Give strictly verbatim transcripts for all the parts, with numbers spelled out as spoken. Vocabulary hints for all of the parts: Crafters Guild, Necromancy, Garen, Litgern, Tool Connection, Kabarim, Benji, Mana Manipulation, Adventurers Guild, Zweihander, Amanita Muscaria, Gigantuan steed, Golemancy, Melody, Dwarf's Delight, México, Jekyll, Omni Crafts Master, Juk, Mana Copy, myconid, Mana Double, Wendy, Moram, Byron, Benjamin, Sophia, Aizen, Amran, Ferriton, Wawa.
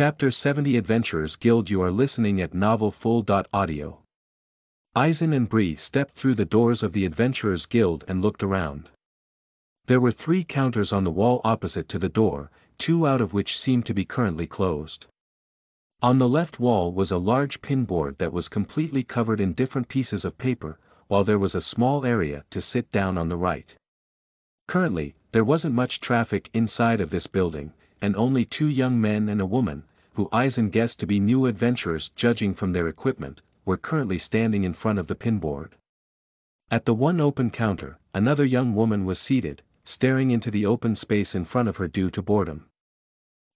Chapter seventy Adventurers Guild. You are listening at novel full dot audio. Aizen and Bree stepped through the doors of the Adventurers Guild and looked around. There were three counters on the wall opposite to the door, two out of which seemed to be currently closed. On the left wall was a large pinboard that was completely covered in different pieces of paper, while there was a small area to sit down on the right. Currently, there wasn't much traffic inside of this building, and only two young men and a woman, who Aizen guessed to be new adventurers judging from their equipment, were currently standing in front of the pinboard. At the one open counter, another young woman was seated, staring into the open space in front of her due to boredom.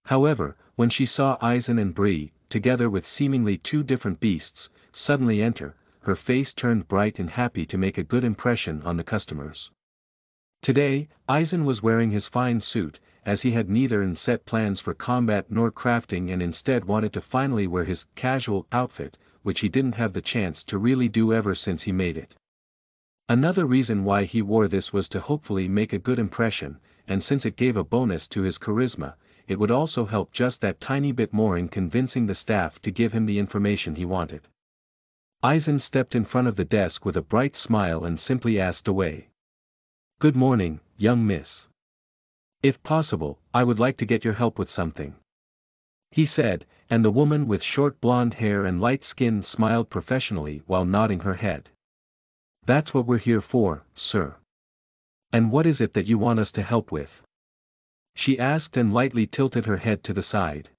However, when she saw Aizen and Bree, together with seemingly two different beasts, suddenly enter, her face turned bright and happy to make a good impression on the customers. Today, Aizen was wearing his fine suit, as he had neither in set plans for combat nor crafting and instead wanted to finally wear his casual outfit, which he didn't have the chance to really do ever since he made it. Another reason why he wore this was to hopefully make a good impression, and since it gave a bonus to his charisma, it would also help just that tiny bit more in convincing the staff to give him the information he wanted. Aizen stepped in front of the desk with a bright smile and simply asked away. "Good morning, young miss. If possible, I would like to get your help with something," he said, and the woman with short blonde hair and light skin smiled professionally while nodding her head. "That's what we're here for, sir. And what is it that you want us to help with?" she asked and lightly tilted her head to the side.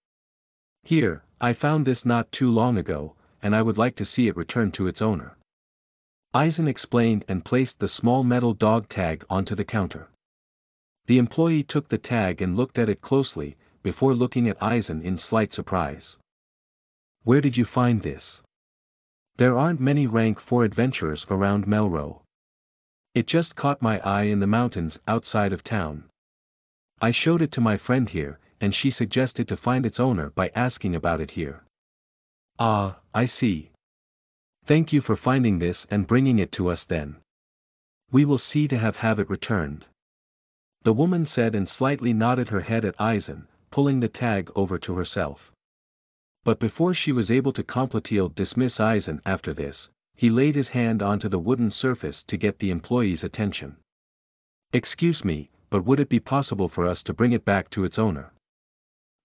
"Here, I found this not too long ago, and I would like to see it returned to its owner," Aizen explained and placed the small metal dog tag onto the counter. The employee took the tag and looked at it closely, before looking at Aizen in slight surprise. "Where did you find this? There aren't many rank four adventurers around Melrose. It just caught my eye in the mountains outside of town. I showed it to my friend here, and she suggested to find its owner by asking about it here." "Ah, I see. Thank you for finding this and bringing it to us then. We will see to have have it returned," the woman said and slightly nodded her head at Aizen, pulling the tag over to herself. But before she was able to completely dismiss Aizen after this, he laid his hand onto the wooden surface to get the employee's attention. "Excuse me, but would it be possible for us to bring it back to its owner?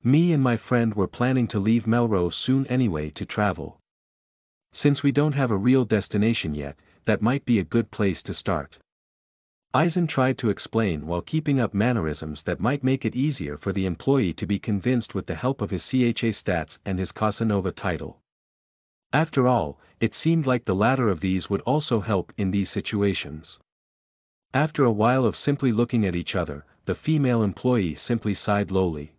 Me and my friend were planning to leave Melrose soon anyway to travel. Since we don't have a real destination yet, that might be a good place to start," Aizen tried to explain while keeping up mannerisms that might make it easier for the employee to be convinced with the help of his C H A stats and his Casanova title. After all, it seemed like the latter of these would also help in these situations. After a while of simply looking at each other, the female employee simply sighed lowly.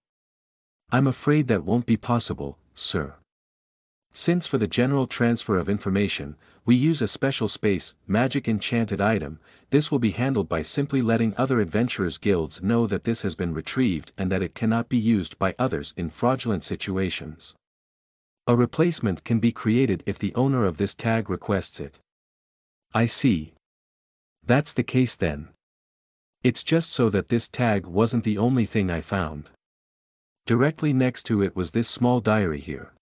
"I'm afraid that won't be possible, sir. Since for the general transfer of information, we use a special space, magic enchanted item, this will be handled by simply letting other adventurers guilds know that this has been retrieved and that it cannot be used by others in fraudulent situations. A replacement can be created if the owner of this tag requests it." "I see. That's the case then. It's just so that this tag wasn't the only thing I found. Directly next to it was this small diary here,"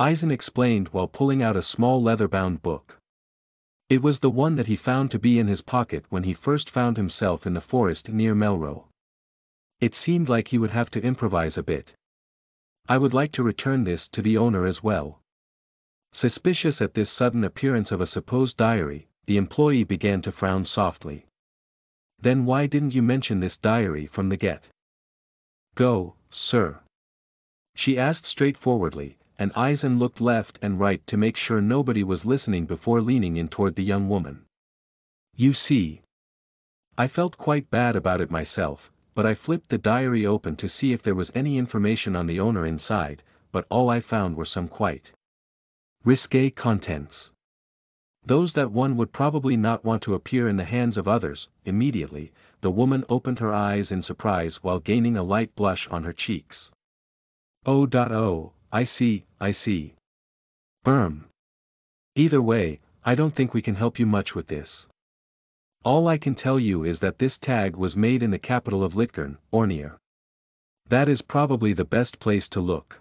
Aizen explained while pulling out a small leather-bound book. It was the one that he found to be in his pocket when he first found himself in the forest near Melrose. It seemed like he would have to improvise a bit. "I would like to return this to the owner as well." Suspicious at this sudden appearance of a supposed diary, the employee began to frown softly. "Then why didn't you mention this diary from the get-go, sir?" she asked straightforwardly, and Aizen looked left and right to make sure nobody was listening before leaning in toward the young woman. "You see, I felt quite bad about it myself, but I flipped the diary open to see if there was any information on the owner inside, but all I found were some quite risqué contents. Those that one would probably not want to appear in the hands of others." Immediately, the woman opened her eyes in surprise while gaining a light blush on her cheeks. Oh, oh. I see, I see. Um. Either way, I don't think we can help you much with this. All I can tell you is that this tag was made in the capital of Litgern, Ornir. That is probably the best place to look."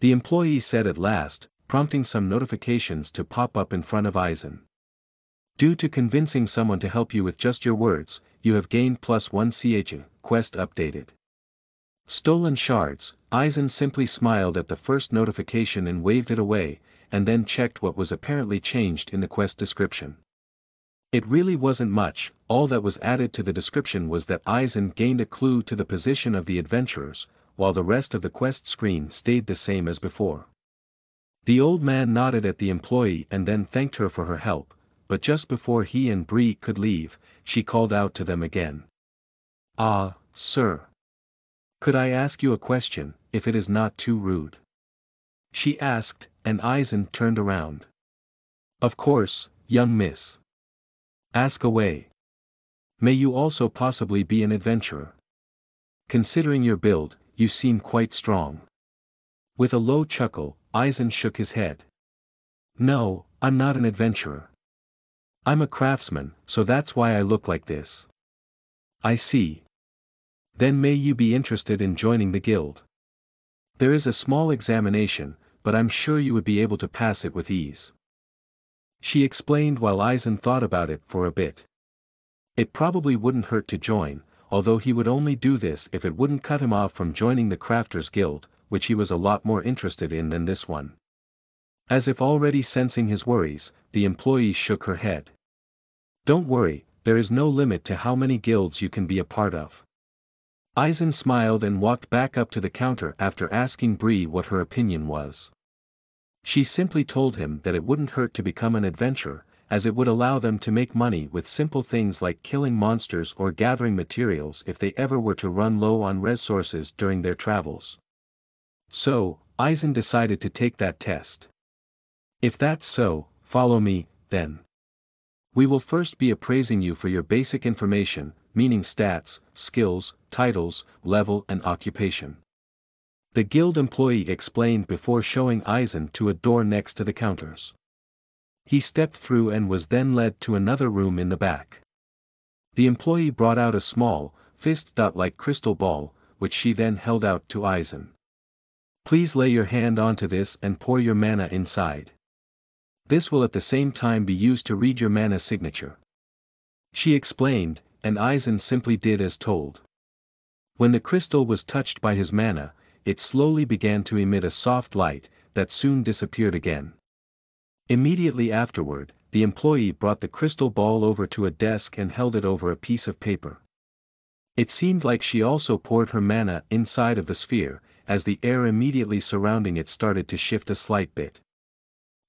The employee said at last, prompting some notifications to pop up in front of Aizen. Due to convincing someone to help you with just your words, you have gained plus one C H U, quest updated. Stolen shards, Aizen simply smiled at the first notification and waved it away, and then checked what was apparently changed in the quest description. It really wasn't much, all that was added to the description was that Aizen gained a clue to the position of the adventurers, while the rest of the quest screen stayed the same as before. The old man nodded at the employee and then thanked her for her help, but just before he and Bree could leave, she called out to them again. Ah, sir. Could I ask you a question, if it is not too rude? She asked, and Aizen turned around. Of course, young miss. Ask away. May you also possibly be an adventurer? Considering your build, you seem quite strong. With a low chuckle, Aizen shook his head. No, I'm not an adventurer. I'm a craftsman, so that's why I look like this. I see. Then may you be interested in joining the guild. There is a small examination, but I'm sure you would be able to pass it with ease. She explained while Aizen thought about it for a bit. It probably wouldn't hurt to join, although he would only do this if it wouldn't cut him off from joining the Crafters Guild, which he was a lot more interested in than this one. As if already sensing his worries, the employee shook her head. Don't worry, there is no limit to how many guilds you can be a part of. Aizen smiled and walked back up to the counter after asking Bree what her opinion was. She simply told him that it wouldn't hurt to become an adventurer, as it would allow them to make money with simple things like killing monsters or gathering materials if they ever were to run low on resources during their travels. So, Aizen decided to take that test. If that's so, follow me, then. We will first be appraising you for your basic information, meaning stats, skills, titles, level and occupation. The guild employee explained before showing Aizen to a door next to the counters. He stepped through and was then led to another room in the back. The employee brought out a small, fist-like crystal ball, which she then held out to Aizen. Please lay your hand onto this and pour your mana inside. This will at the same time be used to read your mana signature. She explained, and Aizen simply did as told. When the crystal was touched by his mana, it slowly began to emit a soft light, that soon disappeared again. Immediately afterward, the employee brought the crystal ball over to a desk and held it over a piece of paper. It seemed like she also poured her mana inside of the sphere, as the air immediately surrounding it started to shift a slight bit.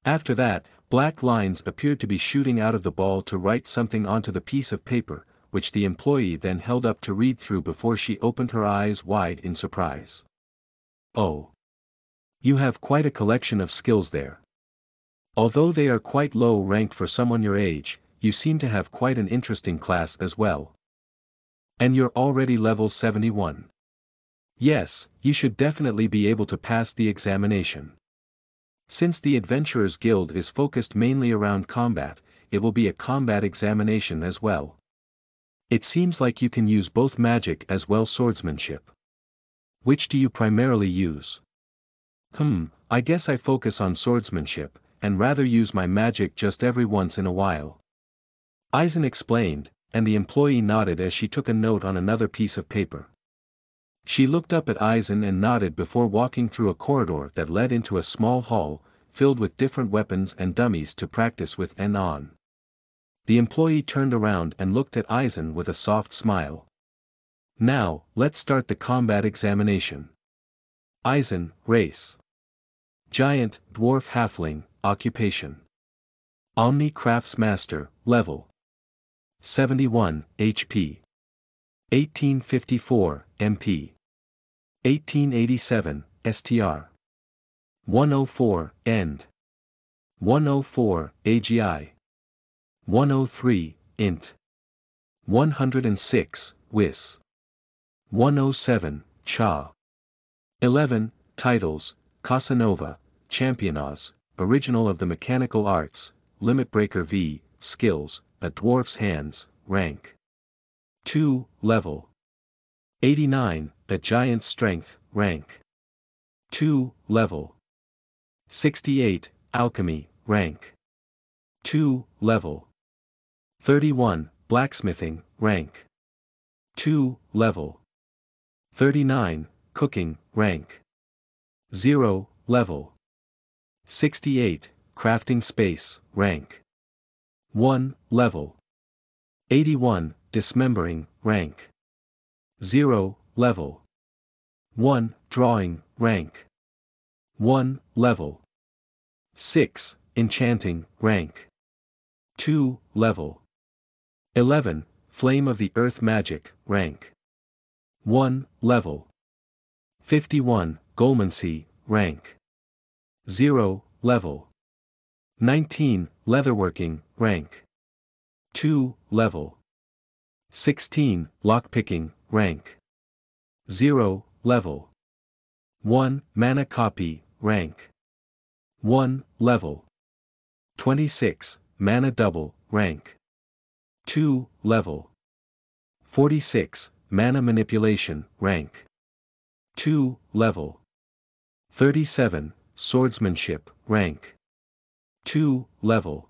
After that, black lines appeared to be shooting out of the ball to write something onto the piece of paper, which the employee then held up to read through before she opened her eyes wide in surprise. Oh! You have quite a collection of skills there. Although they are quite low ranked for someone your age, you seem to have quite an interesting class as well. And you're already level seventy-one. Yes, you should definitely be able to pass the examination. Since the Adventurers Guild is focused mainly around combat, it will be a combat examination as well. It seems like you can use both magic as well as swordsmanship. Which do you primarily use? Hmm, I guess I focus on swordsmanship, and rather use my magic just every once in a while. Aizen explained, and the employee nodded as she took a note on another piece of paper. She looked up at Aizen and nodded before walking through a corridor that led into a small hall, filled with different weapons and dummies to practice with and on. The employee turned around and looked at Aizen with a soft smile. Now, let's start the combat examination. Aizen, race. Giant, dwarf halfling, occupation. Omni Crafts Master, level. seventy-one, H P. eighteen fifty-four, M P. eighteen eighty-seven, S T R. one oh four, End. one oh four, A G I. one oh three, Int. one oh six, Wis. one oh seven, Cha. eleven, Titles, Casanova, Championas, Original of the Mechanical Arts, Limit Breaker V, Skills, A Dwarf's Hands, Rank. two, Level. eighty-nine, A Giant's Strength, Rank. two, Level. sixty-eight, Alchemy, rank. two, level. thirty-one, Blacksmithing, rank. two, level. thirty-nine, Cooking, rank. zero, level. sixty-eight, Crafting Space, rank. one, level. eighty-one, Dismembering, rank. zero, level. one, Drawing, rank. one, level. six, Enchanting, rank. two, level. eleven, Flame of the Earth Magic, rank. one, level. fifty-one, Golemancy, rank. zero, level. nineteen, Leatherworking, rank. two, level. sixteen, Lockpicking, rank. zero, level. one, Mana Copy, rank. one, level. twenty-six, Mana Double, rank. two, level. forty-six, Mana Manipulation, rank. two, level. thirty-seven, Swordsmanship, rank. two, level.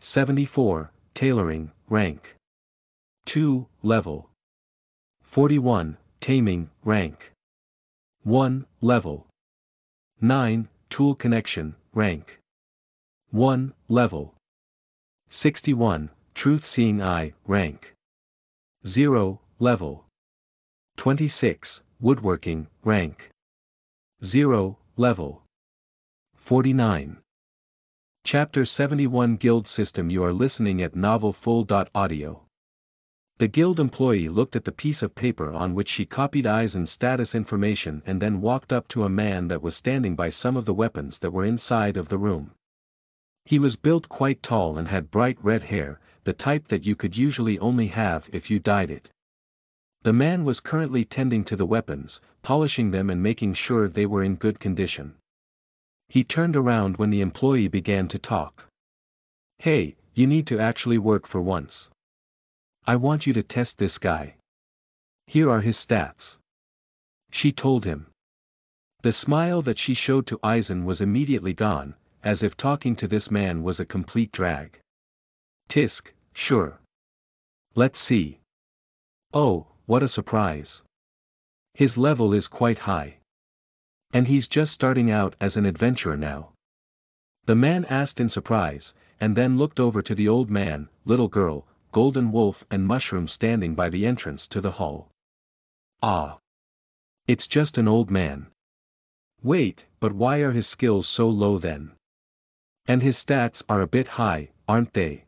seventy-four, Tailoring, rank. two, level. forty-one, Taming, rank. one, level. nine, Tool Connection, rank. one, level. sixty-one, Truth Seeing Eye, rank. zero, level. twenty-six, Woodworking, rank. zero, level. forty-nine. Chapter seventy-one Guild System. You are listening at novel full dot audio. The guild employee looked at the piece of paper on which she copied eyes and status information and then walked up to a man that was standing by some of the weapons that were inside of the room. He was built quite tall and had bright red hair, the type that you could usually only have if you dyed it. The man was currently tending to the weapons, polishing them and making sure they were in good condition. He turned around when the employee began to talk. "Hey, you need to actually work for once. I want you to test this guy. Here are his stats," she told him. The smile that she showed to Eisen was immediately gone, as if talking to this man was a complete drag. "Tisk, sure. Let's see. Oh, what a surprise. His level is quite high. And he's just starting out as an adventurer now." The man asked in surprise, and then looked over to the old man, little girl, Golden Wolf and Mushroom standing by the entrance to the hall. "Ah. It's just an old man. Wait, but why are his skills so low then? And his stats are a bit high, aren't they?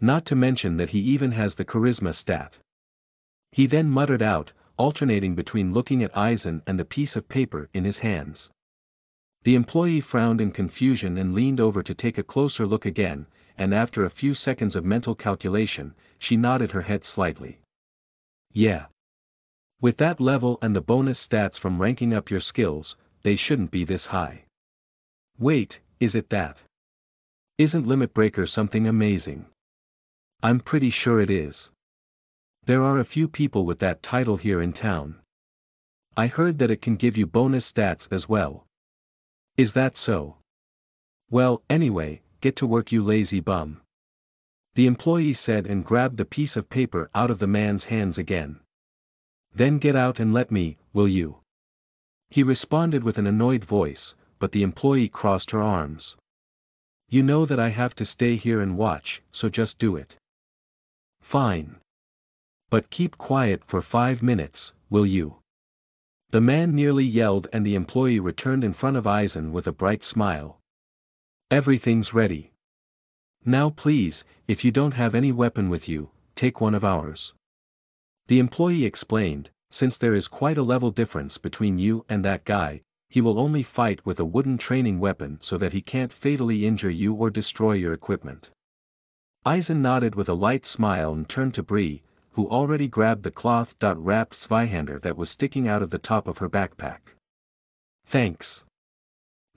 Not to mention that he even has the charisma stat." He then muttered out, alternating between looking at Eisen and the piece of paper in his hands. The employee frowned in confusion and leaned over to take a closer look again, and after a few seconds of mental calculation, she nodded her head slightly. "Yeah. With that level and the bonus stats from ranking up your skills, they shouldn't be this high. Wait, is it that? Isn't Limit Breaker something amazing? I'm pretty sure it is. There are a few people with that title here in town. I heard that it can give you bonus stats as well. Is that so? Well, anyway, get to work, you lazy bum," the employee said and grabbed the piece of paper out of the man's hands again. "Then get out and let me, will you?" He responded with an annoyed voice, but the employee crossed her arms. "You know that I have to stay here and watch, so just do it." "Fine. But keep quiet for five minutes, will you?" the man nearly yelled, and the employee returned in front of Eisen with a bright smile. "Everything's ready. Now please, if you don't have any weapon with you, take one of ours," the employee explained. "Since there is quite a level difference between you and that guy, he will only fight with a wooden training weapon so that he can't fatally injure you or destroy your equipment." Eisen nodded with a light smile and turned to Bree, who already grabbed the cloth-wrapped Zweihander that was sticking out of the top of her backpack. "Thanks.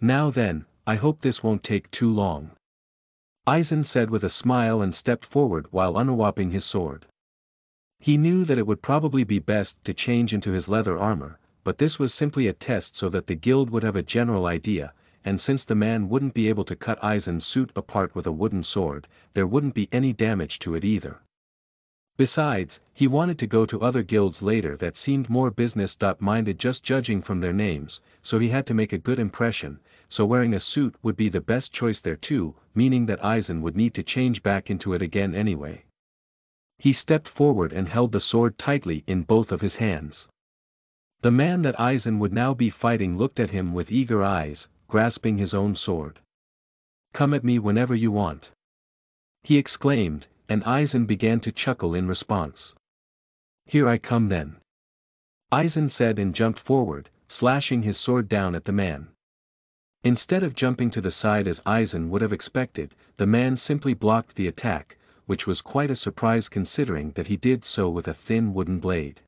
Now then, I hope this won't take too long," Eisen said with a smile and stepped forward while unwrapping his sword. He knew that it would probably be best to change into his leather armor, but this was simply a test so that the guild would have a general idea, and since the man wouldn't be able to cut Aizen's suit apart with a wooden sword, there wouldn't be any damage to it either. Besides, he wanted to go to other guilds later that seemed more business-minded just judging from their names, so he had to make a good impression, so wearing a suit would be the best choice there too, meaning that Aizen would need to change back into it again anyway. He stepped forward and held the sword tightly in both of his hands. The man that Aizen would now be fighting looked at him with eager eyes, grasping his own sword. "Come at me whenever you want," he exclaimed, and Aizen began to chuckle in response. "Here I come then," Aizen said and jumped forward, slashing his sword down at the man. Instead of jumping to the side as Aizen would have expected, the man simply blocked the attack, which was quite a surprise considering that he did so with a thin wooden blade.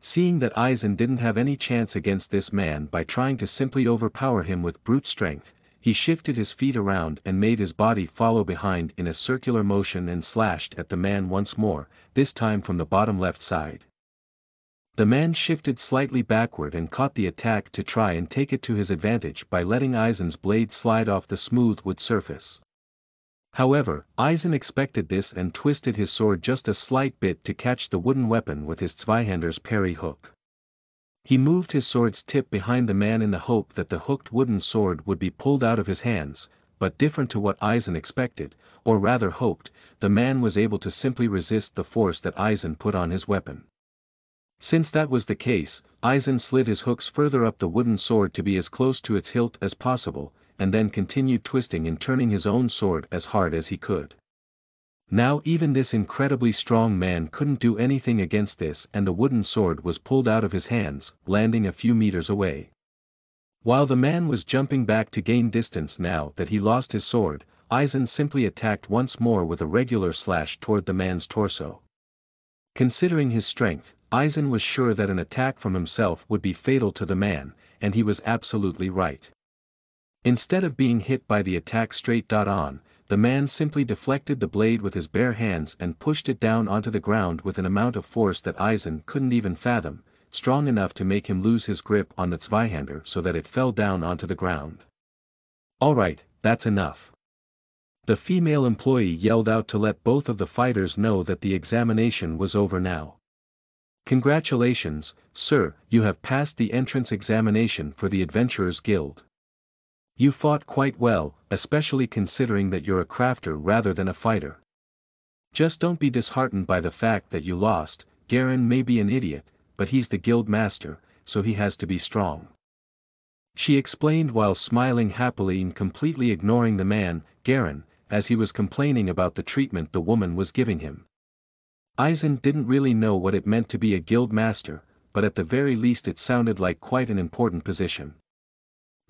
Seeing that Aizen didn't have any chance against this man by trying to simply overpower him with brute strength, he shifted his feet around and made his body follow behind in a circular motion and slashed at the man once more, this time from the bottom left side. The man shifted slightly backward and caught the attack to try and take it to his advantage by letting Aizen's blade slide off the smooth wood surface. However, Aizen expected this and twisted his sword just a slight bit to catch the wooden weapon with his Zweihander's parry hook. He moved his sword's tip behind the man in the hope that the hooked wooden sword would be pulled out of his hands, but different to what Aizen expected, or rather hoped, the man was able to simply resist the force that Aizen put on his weapon. Since that was the case, Aizen slid his hooks further up the wooden sword to be as close to its hilt as possible, and then continued twisting and turning his own sword as hard as he could. Now even this incredibly strong man couldn't do anything against this, and the wooden sword was pulled out of his hands, landing a few meters away. While the man was jumping back to gain distance now that he lost his sword, Aizen simply attacked once more with a regular slash toward the man's torso. Considering his strength, Aizen was sure that an attack from himself would be fatal to the man, and he was absolutely right. Instead of being hit by the attack straight on, the man simply deflected the blade with his bare hands and pushed it down onto the ground with an amount of force that Aizen couldn't even fathom, strong enough to make him lose his grip on the Zweihander so that it fell down onto the ground. "Alright, that's enough," the female employee yelled out to let both of the fighters know that the examination was over now. "Congratulations, sir, you have passed the entrance examination for the Adventurers Guild. You fought quite well, especially considering that you're a crafter rather than a fighter. Just don't be disheartened by the fact that you lost. Garen may be an idiot, but he's the guild master, so he has to be strong," she explained while smiling happily and completely ignoring the man, Garen, as he was complaining about the treatment the woman was giving him. Aizen didn't really know what it meant to be a guild master, but at the very least it sounded like quite an important position.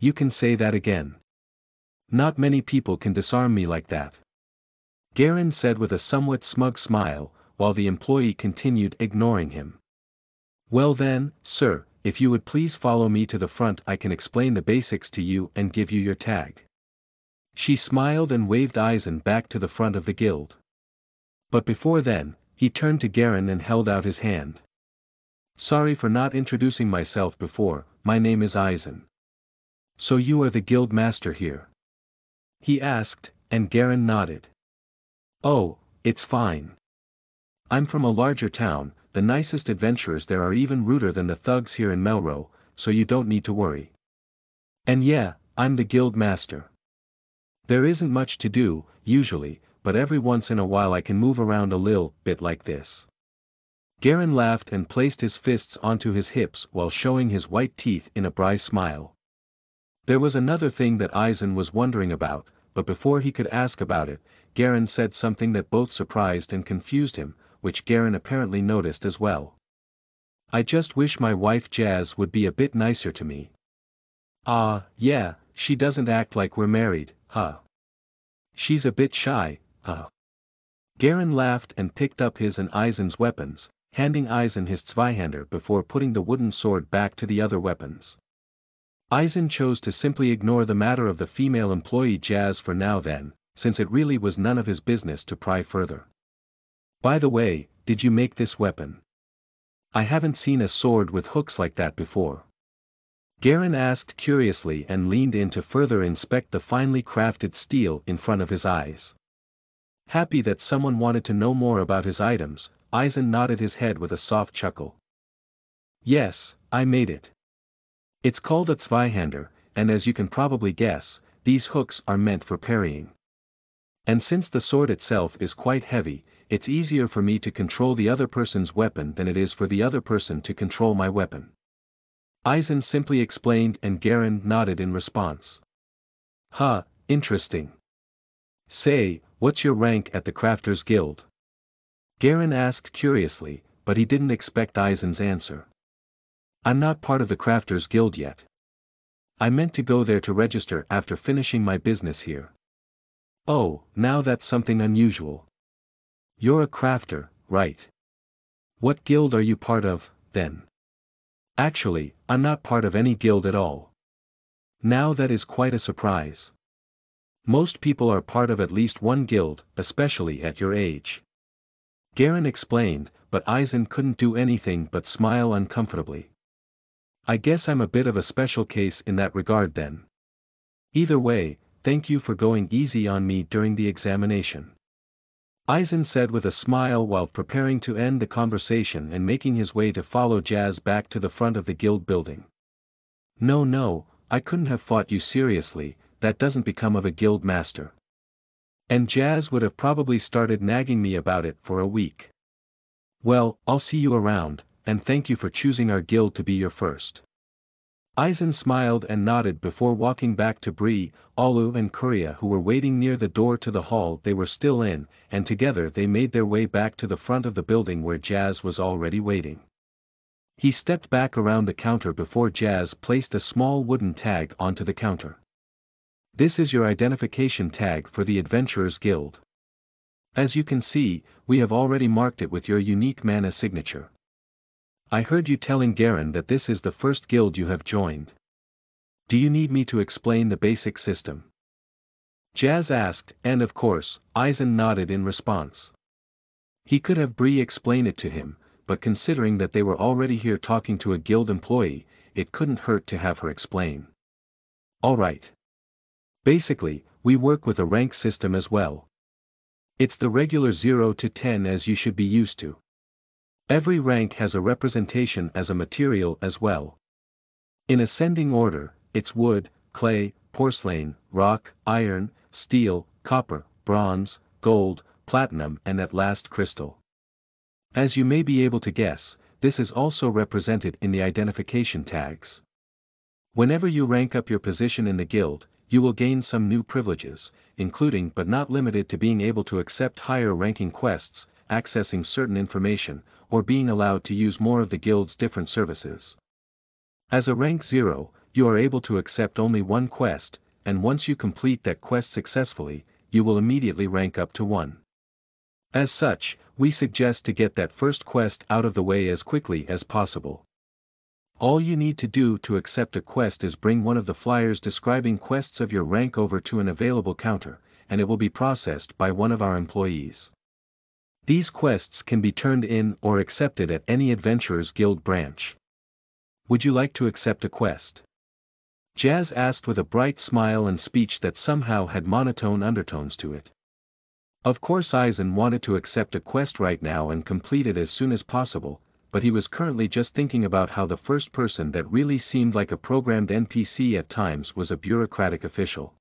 "You can say that again. Not many people can disarm me like that," Garen said with a somewhat smug smile, while the employee continued ignoring him. "Well then, sir, if you would please follow me to the front, I can explain the basics to you and give you your tag." She smiled and waved Aizen back to the front of the guild. But before then, he turned to Garen and held out his hand. "Sorry for not introducing myself before, my name is Aizen." "So you are the guild master here?" he asked, and Garen nodded. "Oh, it's fine. I'm from a larger town, the nicest adventurers there are even ruder than the thugs here in Melrose, so you don't need to worry. And yeah, I'm the guild master. There isn't much to do, usually, but every once in a while I can move around a little bit like this." Garen laughed and placed his fists onto his hips while showing his white teeth in a wry smile. There was another thing that Aizen was wondering about, but before he could ask about it, Garen said something that both surprised and confused him, which Garen apparently noticed as well. "I just wish my wife Jazz would be a bit nicer to me." "Ah, yeah, she doesn't act like we're married, huh? She's a bit shy, huh?" Garen laughed and picked up his and Aizen's weapons, handing Aizen his Zweihander before putting the wooden sword back to the other weapons. Aizen chose to simply ignore the matter of the female employee Jazz for now then, since it really was none of his business to pry further. "By the way, did you make this weapon? I haven't seen a sword with hooks like that before." Garen asked curiously and leaned in to further inspect the finely crafted steel in front of his eyes. Happy that someone wanted to know more about his items, Aizen nodded his head with a soft chuckle. Yes, I made it. It's called a Zweihander, and as you can probably guess, these hooks are meant for parrying. And since the sword itself is quite heavy, it's easier for me to control the other person's weapon than it is for the other person to control my weapon. Aizen simply explained and Garen nodded in response. Huh, interesting. Say, what's your rank at the Crafters Guild? Garen asked curiously, but he didn't expect Aizen's answer. I'm not part of the Crafters Guild yet. I meant to go there to register after finishing my business here. Oh, now that's something unusual. You're a crafter, right? What guild are you part of, then? Actually, I'm not part of any guild at all. Now that is quite a surprise. Most people are part of at least one guild, especially at your age. Garen explained, but Aizen couldn't do anything but smile uncomfortably. I guess I'm a bit of a special case in that regard then. Either way, thank you for going easy on me during the examination. Aizen said with a smile while preparing to end the conversation and making his way to follow Jazz back to the front of the guild building. No no, I couldn't have fought you seriously, that doesn't become of a guild master. And Jazz would have probably started nagging me about it for a week. Well, I'll see you around, and thank you for choosing our guild to be your first. Aizen smiled and nodded before walking back to Bree, Alu and Kuria who were waiting near the door to the hall they were still in, and together they made their way back to the front of the building where Jazz was already waiting. He stepped back around the counter before Jazz placed a small wooden tag onto the counter. This is your identification tag for the Adventurers Guild. As you can see, we have already marked it with your unique mana signature. I heard you telling Garen that this is the first guild you have joined. Do you need me to explain the basic system? Jazz asked, and of course, Aizen nodded in response. He could have Bree explain it to him, but considering that they were already here talking to a guild employee, it couldn't hurt to have her explain. Alright. Basically, we work with a rank system as well. It's the regular zero to ten as you should be used to. Every rank has a representation as a material as well. In ascending order, it's wood, clay, porcelain, rock, iron, steel, copper, bronze, gold, platinum and at last crystal. As you may be able to guess, this is also represented in the identification tags. Whenever you rank up your position in the guild, you will gain some new privileges, including but not limited to being able to accept higher ranking quests, accessing certain information, or being allowed to use more of the guild's different services. As a rank zero, you are able to accept only one quest, and once you complete that quest successfully, you will immediately rank up to one. As such, we suggest to get that first quest out of the way as quickly as possible. All you need to do to accept a quest is bring one of the flyers describing quests of your rank over to an available counter, and it will be processed by one of our employees. These quests can be turned in or accepted at any Adventurers Guild branch. Would you like to accept a quest? Jazz asked with a bright smile and speech that somehow had monotone undertones to it. Of course Aizen wanted to accept a quest right now and complete it as soon as possible, but he was currently just thinking about how the first person that really seemed like a programmed N P C at times was a bureaucratic official.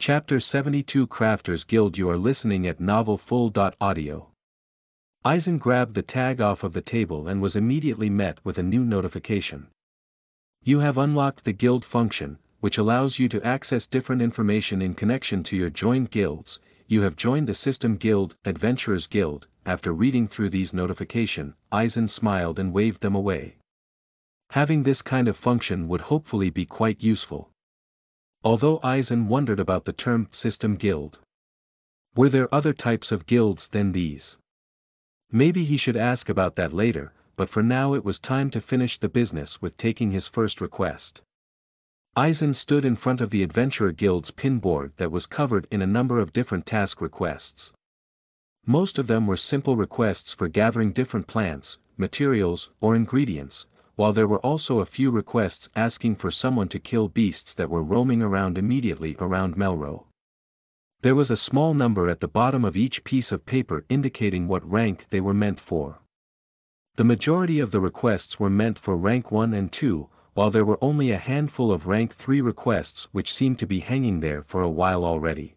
Chapter seventy-two Crafters Guild. You are listening at novel full dot audio. Aizen grabbed the tag off of the table and was immediately met with a new notification. You have unlocked the guild function, which allows you to access different information in connection to your joined guilds. You have joined the System Guild, Adventurers Guild. After reading through these notifications, Aizen smiled and waved them away. Having this kind of function would hopefully be quite useful. Although Aizen wondered about the term System Guild. Were there other types of guilds than these? Maybe he should ask about that later, but for now it was time to finish the business with taking his first request. Aizen stood in front of the Adventurer Guild's pinboard that was covered in a number of different task requests. Most of them were simple requests for gathering different plants, materials, or ingredients, while there were also a few requests asking for someone to kill beasts that were roaming around immediately around Melrose. There was a small number at the bottom of each piece of paper indicating what rank they were meant for. The majority of the requests were meant for rank one and two, while there were only a handful of rank three requests which seemed to be hanging there for a while already.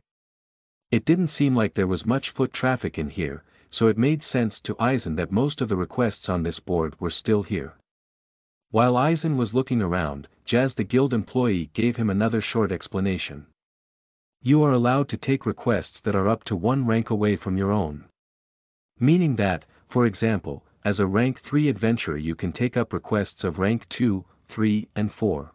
It didn't seem like there was much foot traffic in here, so it made sense to Eisen that most of the requests on this board were still here. While Eisen was looking around, Jazz the guild employee gave him another short explanation. You are allowed to take requests that are up to one rank away from your own. Meaning that, for example, as a rank three adventurer you can take up requests of rank two, three, and four.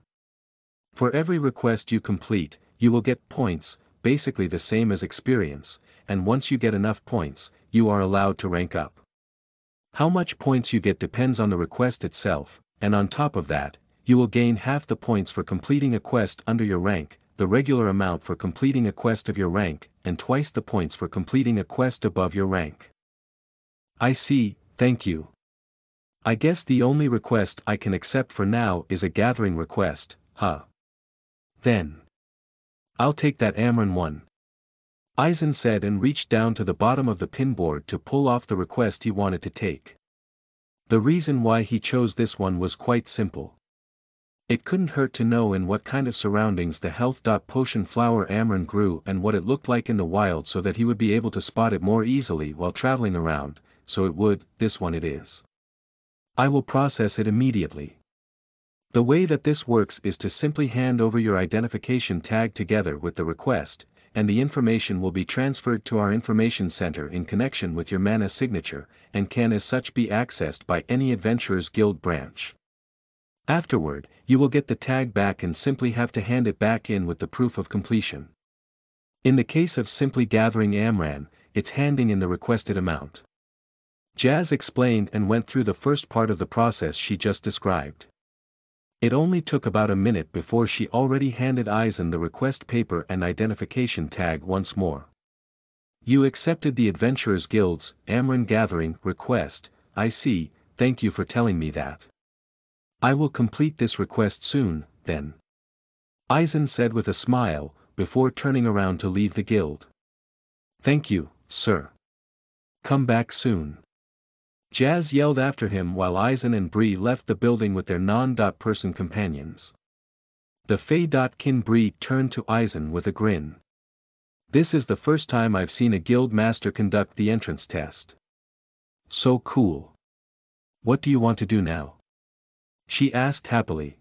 For every request you complete, you will get points, basically the same as experience, and once you get enough points, you are allowed to rank up. How much points you get depends on the request itself, and on top of that, you will gain half the points for completing a quest under your rank, the regular amount for completing a quest of your rank, and twice the points for completing a quest above your rank. I see, thank you. I guess the only request I can accept for now is a gathering request, huh? Then. I'll take that Amran one. Eisen said and reached down to the bottom of the pinboard to pull off the request he wanted to take. The reason why he chose this one was quite simple. It couldn't hurt to know in what kind of surroundings the health potion flower Amran grew and what it looked like in the wild so that he would be able to spot it more easily while traveling around, so it would, this one it is. I will process it immediately. The way that this works is to simply hand over your identification tag together with the request, and the information will be transferred to our information center in connection with your mana signature, and can as such be accessed by any Adventurers Guild branch. Afterward, you will get the tag back and simply have to hand it back in with the proof of completion. In the case of simply gathering Amran, it's handing in the requested amount. Jazz explained and went through the first part of the process she just described. It only took about a minute before she already handed Eisen the request paper and identification tag once more. You accepted the Adventurers Guild's Amran Gathering request, I see, thank you for telling me that. I will complete this request soon, then. Eisen said with a smile, before turning around to leave the guild. Thank you, sir. Come back soon. Jazz yelled after him while Eisen and Bree left the building with their non-person companions. The Fey-kin Bree turned to Eisen with a grin. This is the first time I've seen a guild master conduct the entrance test. So cool. What do you want to do now? She asked happily.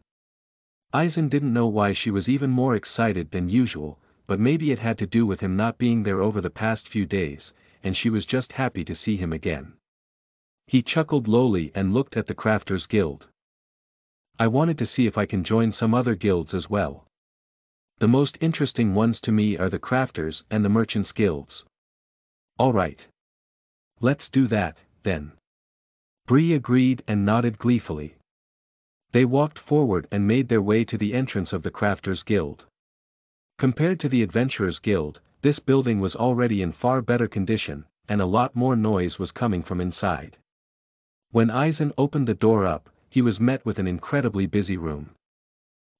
Eisen didn't know why she was even more excited than usual, but maybe it had to do with him not being there over the past few days, and she was just happy to see him again. He chuckled lowly and looked at the Crafters Guild. I wanted to see if I can join some other guilds as well. The most interesting ones to me are the Crafters and the Merchants Guilds. Alright. Let's do that, then. Bree agreed and nodded gleefully. They walked forward and made their way to the entrance of the Crafters Guild. Compared to the Adventurers Guild, this building was already in far better condition, and a lot more noise was coming from inside. When Eisen opened the door up, he was met with an incredibly busy room.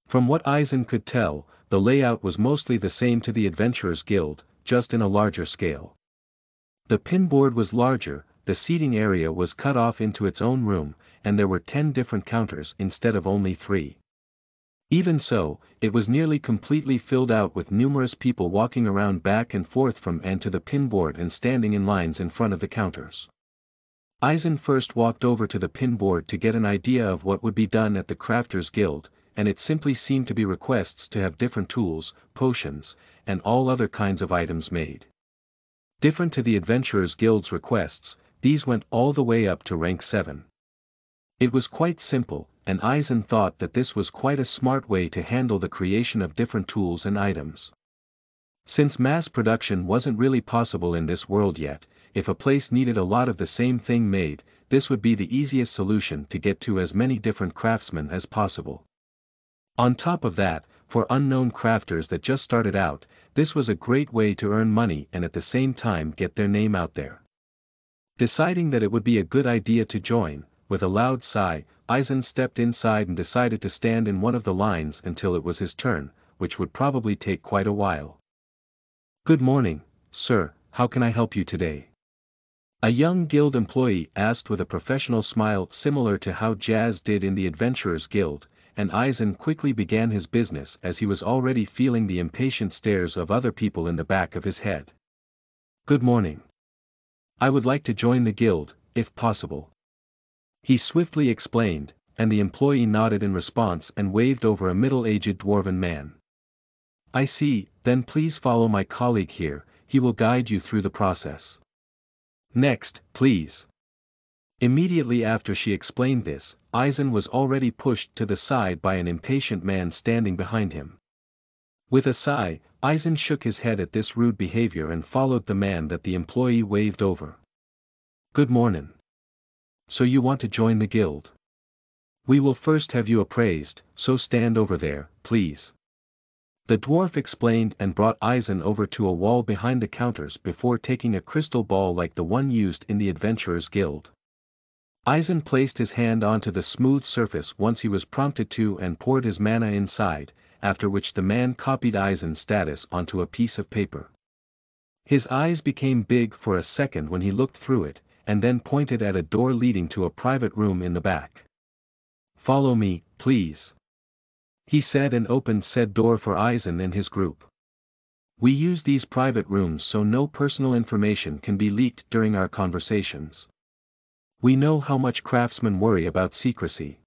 From what Eisen could tell, the layout was mostly the same to the Adventurers Guild, just in a larger scale. The pinboard was larger, the seating area was cut off into its own room, and there were ten different counters instead of only three. Even so, it was nearly completely filled out with numerous people walking around back and forth from and to the pinboard and standing in lines in front of the counters. Eisen first walked over to the pinboard to get an idea of what would be done at the Crafters Guild, and it simply seemed to be requests to have different tools, potions, and all other kinds of items made. Different to the Adventurers Guild's requests, these went all the way up to rank seven. It was quite simple, and Eisen thought that this was quite a smart way to handle the creation of different tools and items. Since mass production wasn't really possible in this world yet, if a place needed a lot of the same thing made, this would be the easiest solution to get to as many different craftsmen as possible. On top of that, for unknown crafters that just started out, this was a great way to earn money and at the same time get their name out there. Deciding that it would be a good idea to join, with a loud sigh, Aizen stepped inside and decided to stand in one of the lines until it was his turn, which would probably take quite a while. "Good morning, sir, how can I help you today?" a young guild employee asked with a professional smile similar to how Jazz did in the Adventurers Guild, and Aizen quickly began his business as he was already feeling the impatient stares of other people in the back of his head. "Good morning. I would like to join the guild, if possible," he swiftly explained, and the employee nodded in response and waved over a middle-aged dwarven man. "I see, then please follow my colleague here, he will guide you through the process. Next, please." Immediately after she explained this, Aizen was already pushed to the side by an impatient man standing behind him. With a sigh, Aizen shook his head at this rude behavior and followed the man that the employee waved over. "Good morning. So you want to join the guild? We will first have you appraised, so stand over there, please." The dwarf explained and brought Aizen over to a wall behind the counters before taking a crystal ball like the one used in the Adventurers Guild. Aizen placed his hand onto the smooth surface once he was prompted to and poured his mana inside, after which the man copied Aizen's status onto a piece of paper. His eyes became big for a second when he looked through it, and then pointed at a door leading to a private room in the back. "Follow me, please," he said and opened said door for Aizen and his group. "We use these private rooms so no personal information can be leaked during our conversations. We know how much craftsmen worry about secrecy."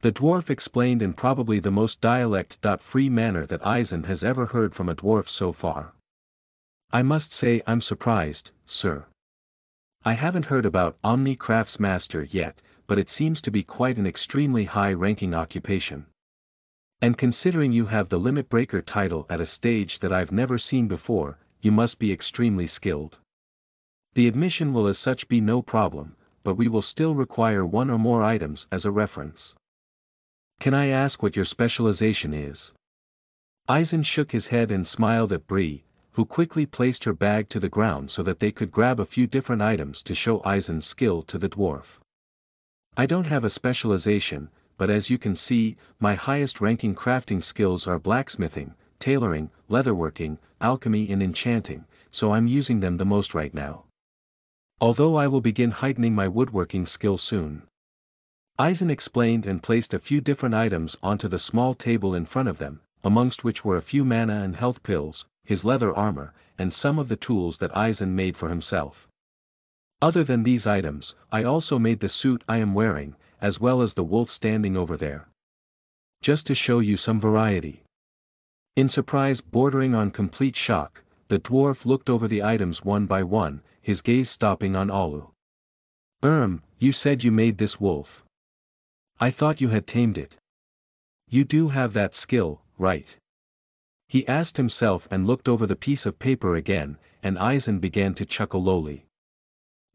The dwarf explained in probably the most dialect-free manner that Aizen has ever heard from a dwarf so far. "I must say I'm surprised, sir. I haven't heard about Omni Crafts Master yet, but it seems to be quite an extremely high-ranking occupation. And considering you have the Limit Breaker title at a stage that I've never seen before, you must be extremely skilled. The admission will as such be no problem, but we will still require one or more items as a reference. Can I ask what your specialization is?" Aizen shook his head and smiled at Bree, who quickly placed her bag to the ground so that they could grab a few different items to show Aizen's skill to the dwarf. "I don't have a specialization, but as you can see, my highest-ranking crafting skills are blacksmithing, tailoring, leatherworking, alchemy and enchanting, so I'm using them the most right now. Although I will begin heightening my woodworking skill soon." Aizen explained and placed a few different items onto the small table in front of them, amongst which were a few mana and health pills, his leather armor, and some of the tools that Aizen made for himself. "Other than these items, I also made the suit I am wearing, as well as the wolf standing over there, just to show you some variety." In surprise bordering on complete shock, the dwarf looked over the items one by one, his gaze stopping on Alu. "Erm, you said you made this wolf. I thought you had tamed it. You do have that skill, right?" he asked himself and looked over the piece of paper again, and Aizen began to chuckle lowly.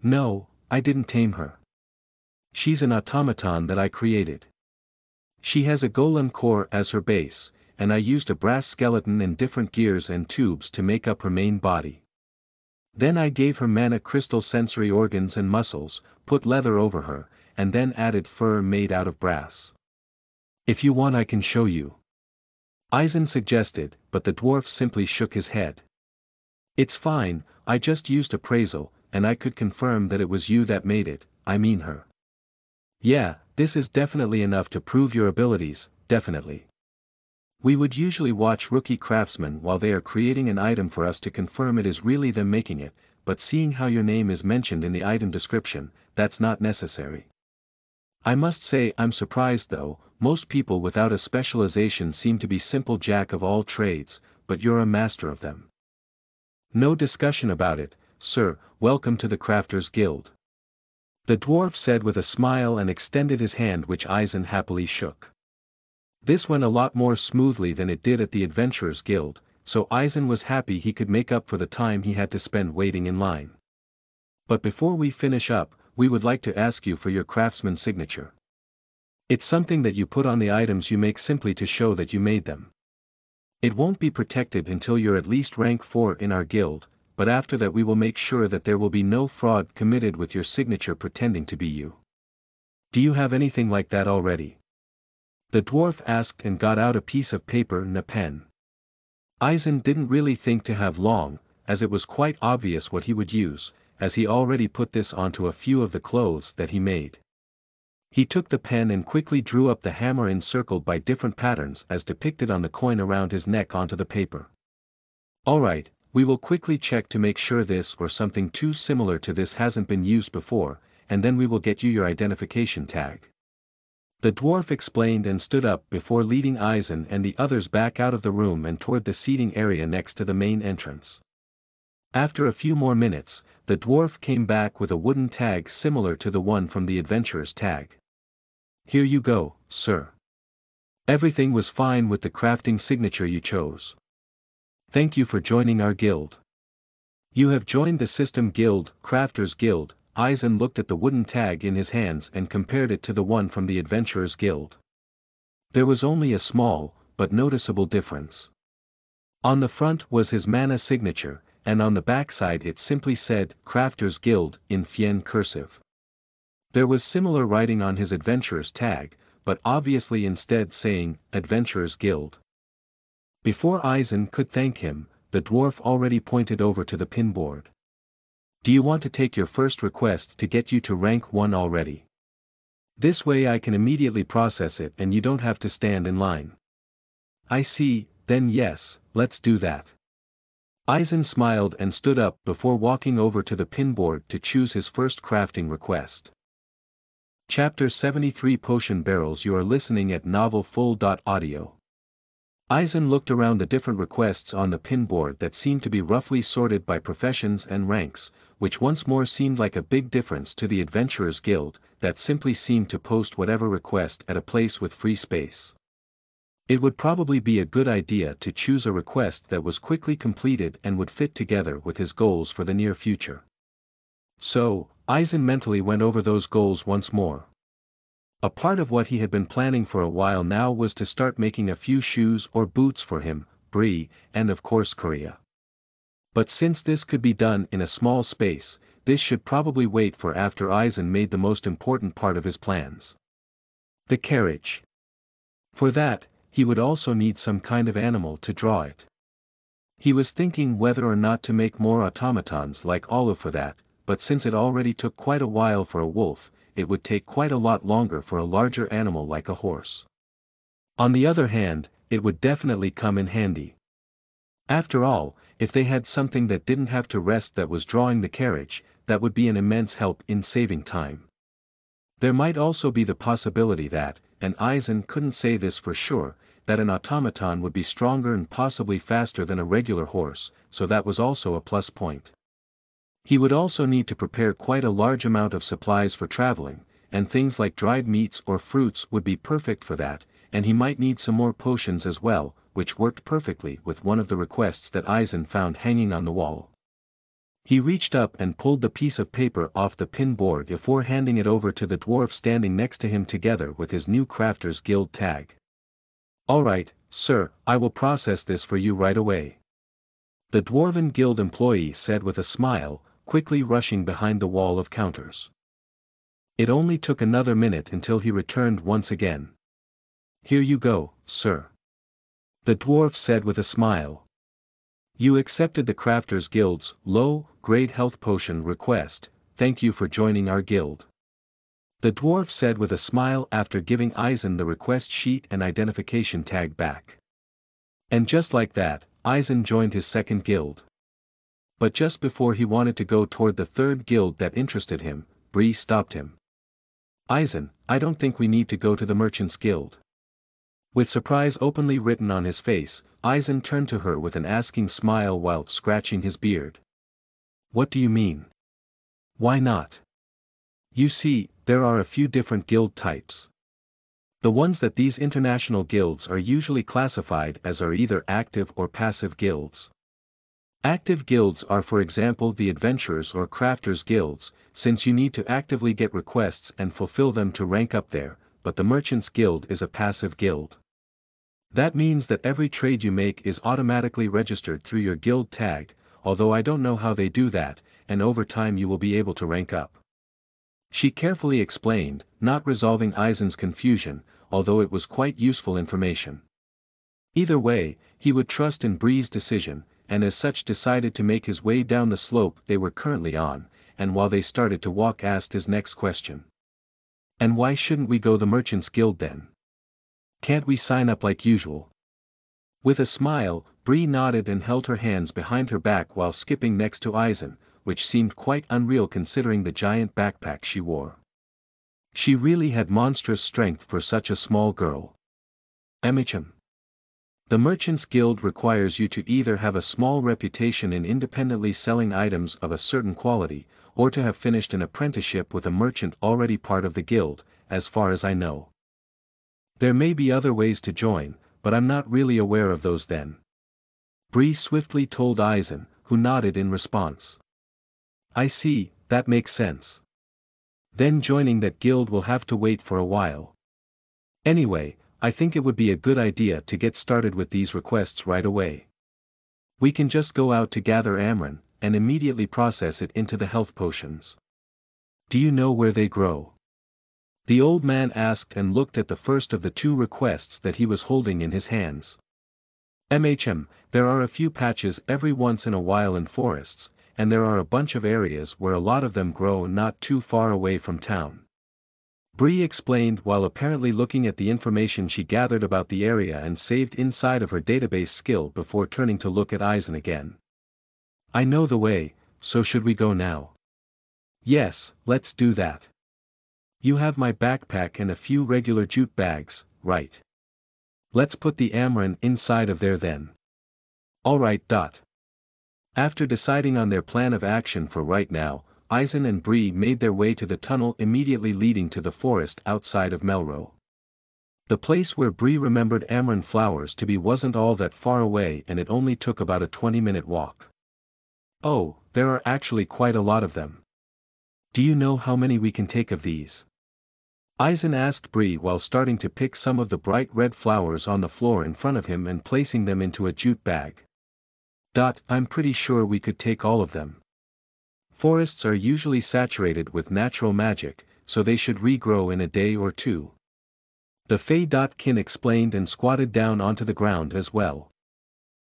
"No, I didn't tame her. She's an automaton that I created. She has a golem core as her base, and I used a brass skeleton and different gears and tubes to make up her main body. Then I gave her mana crystal sensory organs and muscles, put leather over her, and then added fur made out of brass. If you want I can show you," Aizen suggested, but the dwarf simply shook his head. "It's fine, I just used appraisal, and I could confirm that it was you that made it, I mean her. Yeah, this is definitely enough to prove your abilities, definitely. We would usually watch rookie craftsmen while they are creating an item for us to confirm it is really them making it, but seeing how your name is mentioned in the item description, that's not necessary. I must say I'm surprised though, most people without a specialization seem to be simple jack of all trades, but you're a master of them." "No discussion about it, sir, welcome to the Crafters Guild," the dwarf said with a smile and extended his hand which Aizen happily shook. This went a lot more smoothly than it did at the Adventurers Guild, so Aizen was happy he could make up for the time he had to spend waiting in line. "But before we finish up, we would like to ask you for your craftsman signature. It's something that you put on the items you make simply to show that you made them. It won't be protected until you're at least rank four in our guild, but after that we will make sure that there will be no fraud committed with your signature pretending to be you." Do you have anything like that already? The dwarf asked and got out a piece of paper and a pen. Eisen didn't really think to have long, as it was quite obvious what he would use, as he already put this onto a few of the clothes that he made. He took the pen and quickly drew up the hammer encircled by different patterns as depicted on the coin around his neck onto the paper. Alright, we will quickly check to make sure this or something too similar to this hasn't been used before, and then we will get you your identification tag. The dwarf explained and stood up before leading Eisen and the others back out of the room and toward the seating area next to the main entrance. After a few more minutes, the dwarf came back with a wooden tag similar to the one from the adventurer's tag. Here you go, sir. Everything was fine with the crafting signature you chose. Thank you for joining our guild. You have joined the System Guild, Crafters Guild. Eisen looked at the wooden tag in his hands and compared it to the one from the Adventurers Guild. There was only a small, but noticeable difference. On the front was his mana signature, and on the backside it simply said, Crafters Guild, in Fien cursive. There was similar writing on his adventurer's tag, but obviously instead saying, Adventurers Guild. Before Eisen could thank him, the dwarf already pointed over to the pinboard. Do you want to take your first request to get you to rank one already? This way I can immediately process it and you don't have to stand in line. I see, then yes, let's do that. Eisen smiled and stood up before walking over to the pinboard to choose his first crafting request. Chapter seventy-three Potion Barrels. You are listening at novel full dot audio. Eisen looked around the different requests on the pinboard that seemed to be roughly sorted by professions and ranks, which once more seemed like a big difference to the Adventurers Guild, that simply seemed to post whatever request at a place with free space. It would probably be a good idea to choose a request that was quickly completed and would fit together with his goals for the near future. So, Eisen mentally went over those goals once more. A part of what he had been planning for a while now was to start making a few shoes or boots for him, Bree, and of course Kuria. But since this could be done in a small space, this should probably wait for after Eisen made the most important part of his plans. The carriage. For that, he would also need some kind of animal to draw it. He was thinking whether or not to make more automatons like Alu for that, but since it already took quite a while for a wolf, it would take quite a lot longer for a larger animal like a horse. On the other hand, it would definitely come in handy. After all, if they had something that didn't have to rest that was drawing the carriage, that would be an immense help in saving time. There might also be the possibility that, and Eisen couldn't say this for sure, that an automaton would be stronger and possibly faster than a regular horse, so that was also a plus point. He would also need to prepare quite a large amount of supplies for traveling, and things like dried meats or fruits would be perfect for that, and he might need some more potions as well, which worked perfectly with one of the requests that Eisen found hanging on the wall. He reached up and pulled the piece of paper off the pinboard before handing it over to the dwarf standing next to him together with his new Crafters Guild tag. Alright, sir, I will process this for you right away. The Dwarven Guild employee said with a smile, quickly rushing behind the wall of counters. It only took another minute until he returned once again. Here you go, sir. The dwarf said with a smile. You accepted the Crafters Guild's low-grade health potion request, thank you for joining our guild. The dwarf said with a smile after giving Eisen the request sheet and identification tag back. And just like that, Eisen joined his second guild. But just before he wanted to go toward the third guild that interested him, Bree stopped him. Eisen, I don't think we need to go to the Merchants Guild. With surprise openly written on his face, Eisen turned to her with an asking smile while scratching his beard. What do you mean? Why not? You see, there are a few different guild types. The ones that these international guilds are usually classified as are either active or passive guilds. Active guilds are for example the Adventurers or Crafters Guilds, since you need to actively get requests and fulfill them to rank up there, but the Merchants Guild is a passive guild. That means that every trade you make is automatically registered through your guild tag, although I don't know how they do that, and over time you will be able to rank up. She carefully explained, not resolving Aizen's confusion, although it was quite useful information. Either way, he would trust in Bree's decision, and as such decided to make his way down the slope they were currently on, and while they started to walk asked his next question. And why shouldn't we go the Merchants Guild then? Can't we sign up like usual? With a smile, Bree nodded and held her hands behind her back while skipping next to Aizen, which seemed quite unreal considering the giant backpack she wore. She really had monstrous strength for such a small girl. M H M. The Merchants Guild requires you to either have a small reputation in independently selling items of a certain quality, or to have finished an apprenticeship with a merchant already part of the guild, as far as I know. There may be other ways to join, but I'm not really aware of those then. Bree swiftly told Aizen, who nodded in response. I see, that makes sense. Then joining that guild will have to wait for a while. Anyway, I think it would be a good idea to get started with these requests right away. We can just go out to gather Amran, and immediately process it into the health potions. Do you know where they grow? The old man asked and looked at the first of the two requests that he was holding in his hands. M H M, there are a few patches every once in a while in forests, and there are a bunch of areas where a lot of them grow not too far away from town. Bree explained while apparently looking at the information she gathered about the area and saved inside of her database skill before turning to look at Aizen again. I know the way, so should we go now? Yes, let's do that. You have my backpack and a few regular jute bags, right? Let's put the Amran inside of there then. Alright. After deciding on their plan of action for right now, Aizen and Bree made their way to the tunnel immediately leading to the forest outside of Melrose. The place where Bree remembered Amran flowers to be wasn't all that far away and it only took about a twenty minute walk. Oh, there are actually quite a lot of them. Do you know how many we can take of these? Aizen asked Bree while starting to pick some of the bright red flowers on the floor in front of him and placing them into a jute bag. Dot, I'm pretty sure we could take all of them. Forests are usually saturated with natural magic, so they should regrow in a day or two. The Fey.kin explained and squatted down onto the ground as well.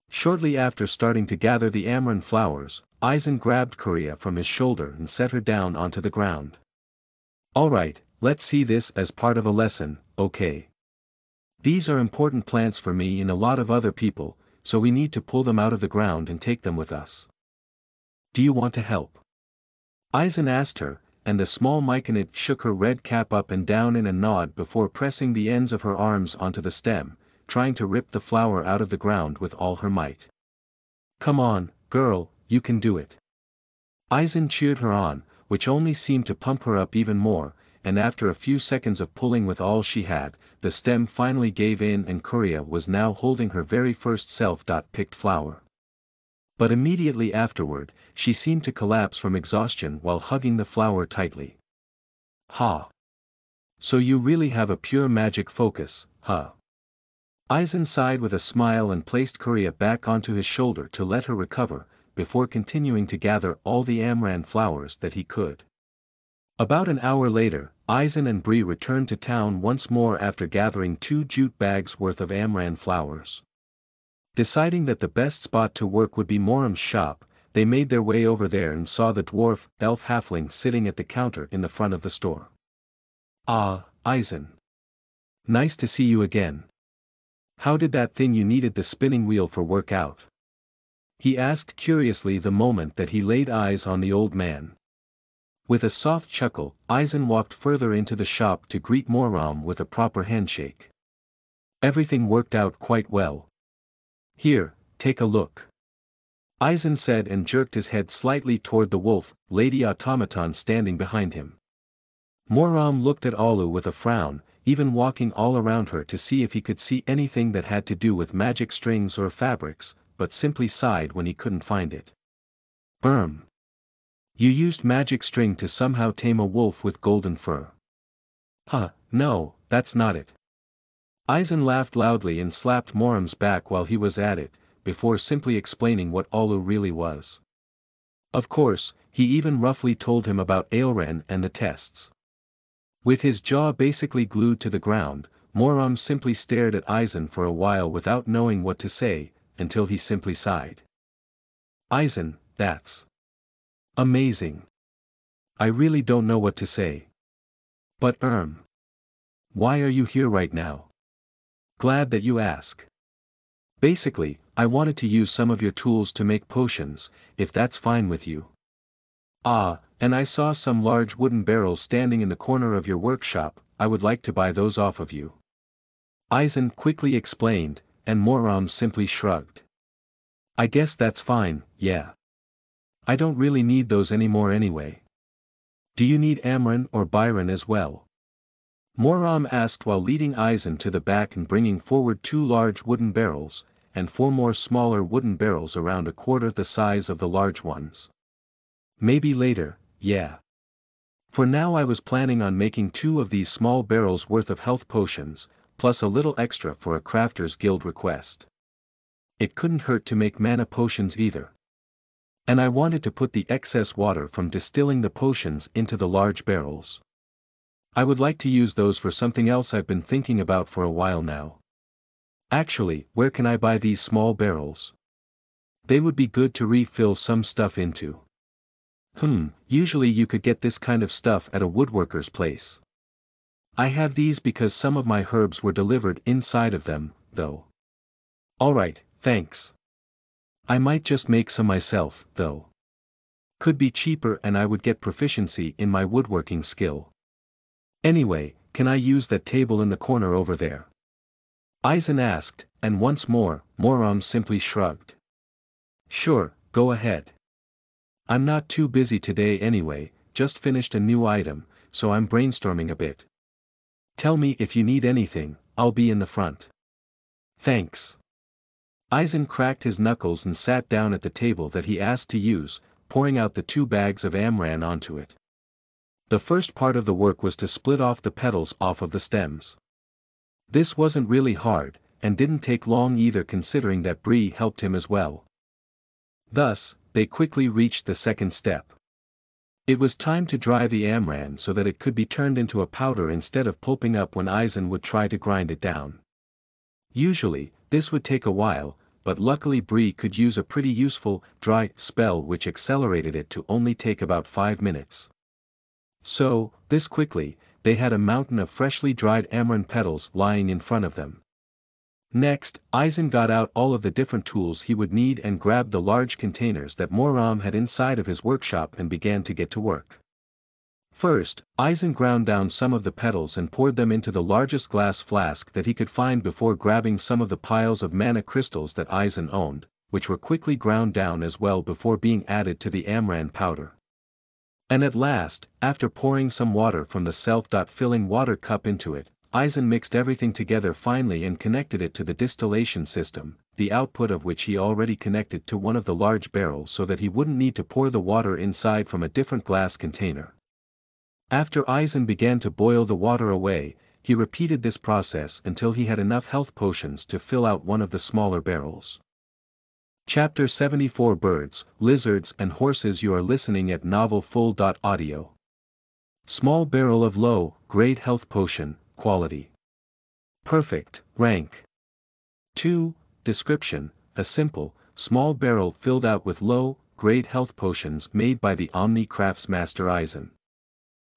Shortly after starting to gather the Amran flowers, Aizen grabbed Kuria from his shoulder and set her down onto the ground. Alright, let's see this as part of a lesson, okay? These are important plants for me and a lot of other people, so we need to pull them out of the ground and take them with us. Do you want to help? Aizen asked her, and the small myconid shook her red cap up and down in a nod before pressing the ends of her arms onto the stem, trying to rip the flower out of the ground with all her might. Come on, girl, you can do it. Aizen cheered her on, which only seemed to pump her up even more, and after a few seconds of pulling with all she had, the stem finally gave in and Kuria was now holding her very first self-picked flower. But immediately afterward, she seemed to collapse from exhaustion while hugging the flower tightly. Ha! So you really have a pure magic focus, huh? Aizen sighed with a smile and placed Kuria back onto his shoulder to let her recover, before continuing to gather all the Amran flowers that he could. About an hour later, Aizen and Bree returned to town once more after gathering two jute bags worth of Amran flowers. Deciding that the best spot to work would be Moram's shop, they made their way over there and saw the dwarf elf halfling sitting at the counter in the front of the store. Ah, Aizen. Nice to see you again. How did that thing you needed the spinning wheel for work out? He asked curiously the moment that he laid eyes on the old man. With a soft chuckle, Aizen walked further into the shop to greet Moram with a proper handshake. Everything worked out quite well. Here, take a look. Aizen said and jerked his head slightly toward the wolf, Lady Automaton standing behind him. Moram looked at Alu with a frown, even walking all around her to see if he could see anything that had to do with magic strings or fabrics, but simply sighed when he couldn't find it. Erm. You used magic string to somehow tame a wolf with golden fur. Huh, no, that's not it. Aizen laughed loudly and slapped Moram's back while he was at it, before simply explaining what Alu really was. Of course, he even roughly told him about Aelren and the tests. With his jaw basically glued to the ground, Moram simply stared at Aizen for a while without knowing what to say, until he simply sighed. Aizen, that's amazing. I really don't know what to say. But erm. Why are you here right now? Glad that you ask. Basically, I wanted to use some of your tools to make potions, if that's fine with you. Ah, and I saw some large wooden barrels standing in the corner of your workshop, I would like to buy those off of you. Aizen quickly explained, and Moram simply shrugged. I guess that's fine, yeah. I don't really need those anymore anyway. Do you need Amran or Byron as well? Moram asked while leading Aizen to the back and bringing forward two large wooden barrels, and four more smaller wooden barrels around a quarter the size of the large ones. Maybe later, yeah. For now I was planning on making two of these small barrels worth of health potions, plus a little extra for a Crafters Guild request. It couldn't hurt to make mana potions either. And I wanted to put the excess water from distilling the potions into the large barrels. I would like to use those for something else I've been thinking about for a while now. Actually, where can I buy these small barrels? They would be good to refill some stuff into. Hmm, usually you could get this kind of stuff at a woodworker's place. I have these because some of my herbs were delivered inside of them, though. Alright, thanks. I might just make some myself, though. Could be cheaper and I would get proficiency in my woodworking skill. Anyway, can I use that table in the corner over there? Aizen asked, and once more, Moram simply shrugged. Sure, go ahead. I'm not too busy today anyway, just finished a new item, so I'm brainstorming a bit. Tell me if you need anything, I'll be in the front. Thanks. Aizen cracked his knuckles and sat down at the table that he asked to use, pouring out the two bags of Amran onto it. The first part of the work was to split off the petals off of the stems. This wasn't really hard, and didn't take long either considering that Bree helped him as well. Thus, they quickly reached the second step. It was time to dry the Amran so that it could be turned into a powder instead of pulping up when Aizen would try to grind it down. Usually, this would take a while, but luckily Bree could use a pretty useful, dry, spell which accelerated it to only take about five minutes. So, this quickly, they had a mountain of freshly dried Amran petals lying in front of them. Next, Aizen got out all of the different tools he would need and grabbed the large containers that Moram had inside of his workshop and began to get to work. First, Aizen ground down some of the petals and poured them into the largest glass flask that he could find before grabbing some of the piles of mana crystals that Aizen owned, which were quickly ground down as well before being added to the Amran powder. And at last, after pouring some water from the self-filling water cup into it, Aizen mixed everything together finely and connected it to the distillation system, the output of which he already connected to one of the large barrels so that he wouldn't need to pour the water inside from a different glass container. After Aizen began to boil the water away, he repeated this process until he had enough health potions to fill out one of the smaller barrels. Chapter seventy-four Birds, Lizards and Horses. You are listening at novel full dot audio. Small barrel of low, grade health potion, quality. Perfect, rank. two, description, a simple, small barrel filled out with low, grade health potions made by the Omni Crafts Master Aizen.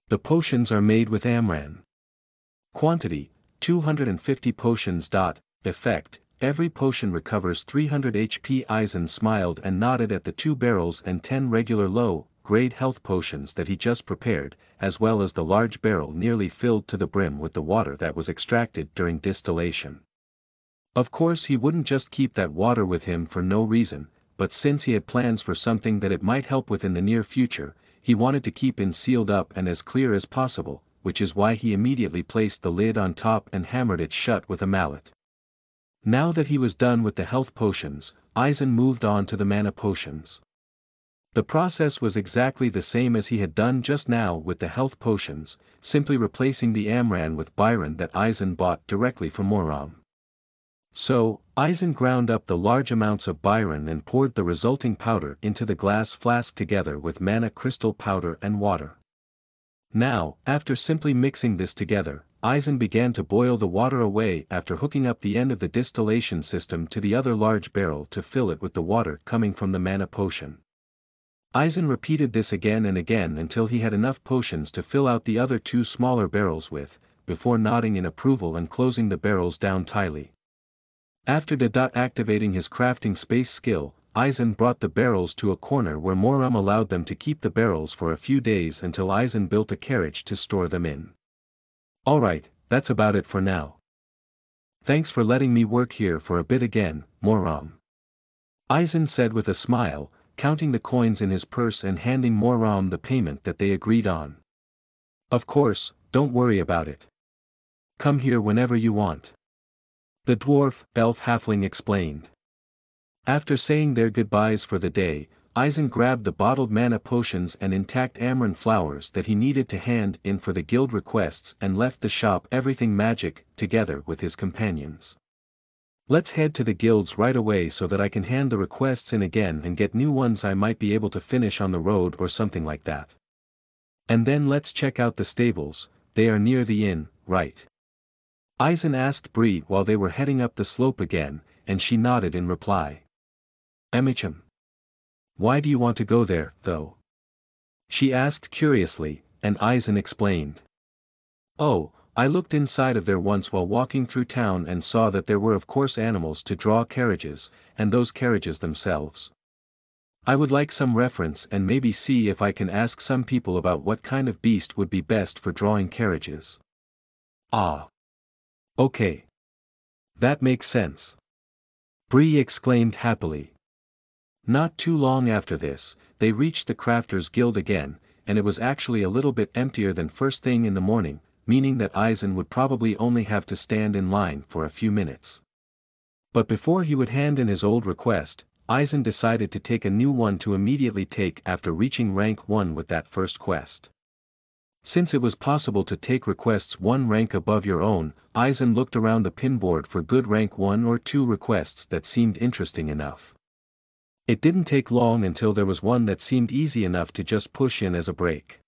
The potions are made with Amran. Quantity, two hundred fifty potions. Effect, every potion recovers three hundred H P. Aizen smiled and nodded at the two barrels and ten regular low-grade health potions that he just prepared, as well as the large barrel nearly filled to the brim with the water that was extracted during distillation. Of course he wouldn't just keep that water with him for no reason, but since he had plans for something that it might help with in the near future, he wanted to keep it sealed up and as clear as possible, which is why he immediately placed the lid on top and hammered it shut with a mallet. Now that he was done with the health potions, Aizen moved on to the mana potions. The process was exactly the same as he had done just now with the health potions, simply replacing the Amran with Byron that Aizen bought directly from Moram. So, Eisen ground up the large amounts of Byron and poured the resulting powder into the glass flask together with mana crystal powder and water. Now, after simply mixing this together, Eisen began to boil the water away after hooking up the end of the distillation system to the other large barrel to fill it with the water coming from the mana potion. Eisen repeated this again and again until he had enough potions to fill out the other two smaller barrels with, before nodding in approval and closing the barrels down tightly. After activating his crafting space skill, Eisen brought the barrels to a corner where Moram allowed them to keep the barrels for a few days until Eisen built a carriage to store them in. Alright, that's about it for now. Thanks for letting me work here for a bit again, Moram. Eisen said with a smile, counting the coins in his purse and handing Moram the payment that they agreed on. Of course, don't worry about it. Come here whenever you want. The dwarf, elf halfling explained. After saying their goodbyes for the day, Eisen grabbed the bottled mana potions and intact Amran flowers that he needed to hand in for the guild requests and left the shop everything magic, together with his companions. Let's head to the guilds right away so that I can hand the requests in again and get new ones I might be able to finish on the road or something like that. And then let's check out the stables, they are near the inn, right? Eisen asked Bree while they were heading up the slope again, and she nodded in reply. Emichum. Why do you want to go there, though? She asked curiously, and Eisen explained. Oh, I looked inside of there once while walking through town and saw that there were of course animals to draw carriages, and those carriages themselves. I would like some reference and maybe see if I can ask some people about what kind of beast would be best for drawing carriages. Ah. Okay. That makes sense. Bree exclaimed happily. Not too long after this, they reached the Crafters Guild again, and it was actually a little bit emptier than first thing in the morning, meaning that Eisen would probably only have to stand in line for a few minutes. But before he would hand in his old request, Eisen decided to take a new one to immediately take after reaching rank one with that first quest. Since it was possible to take requests one rank above your own, Eisen looked around the pinboard for good rank one or two requests that seemed interesting enough. It didn't take long until there was one that seemed easy enough to just push in as a break.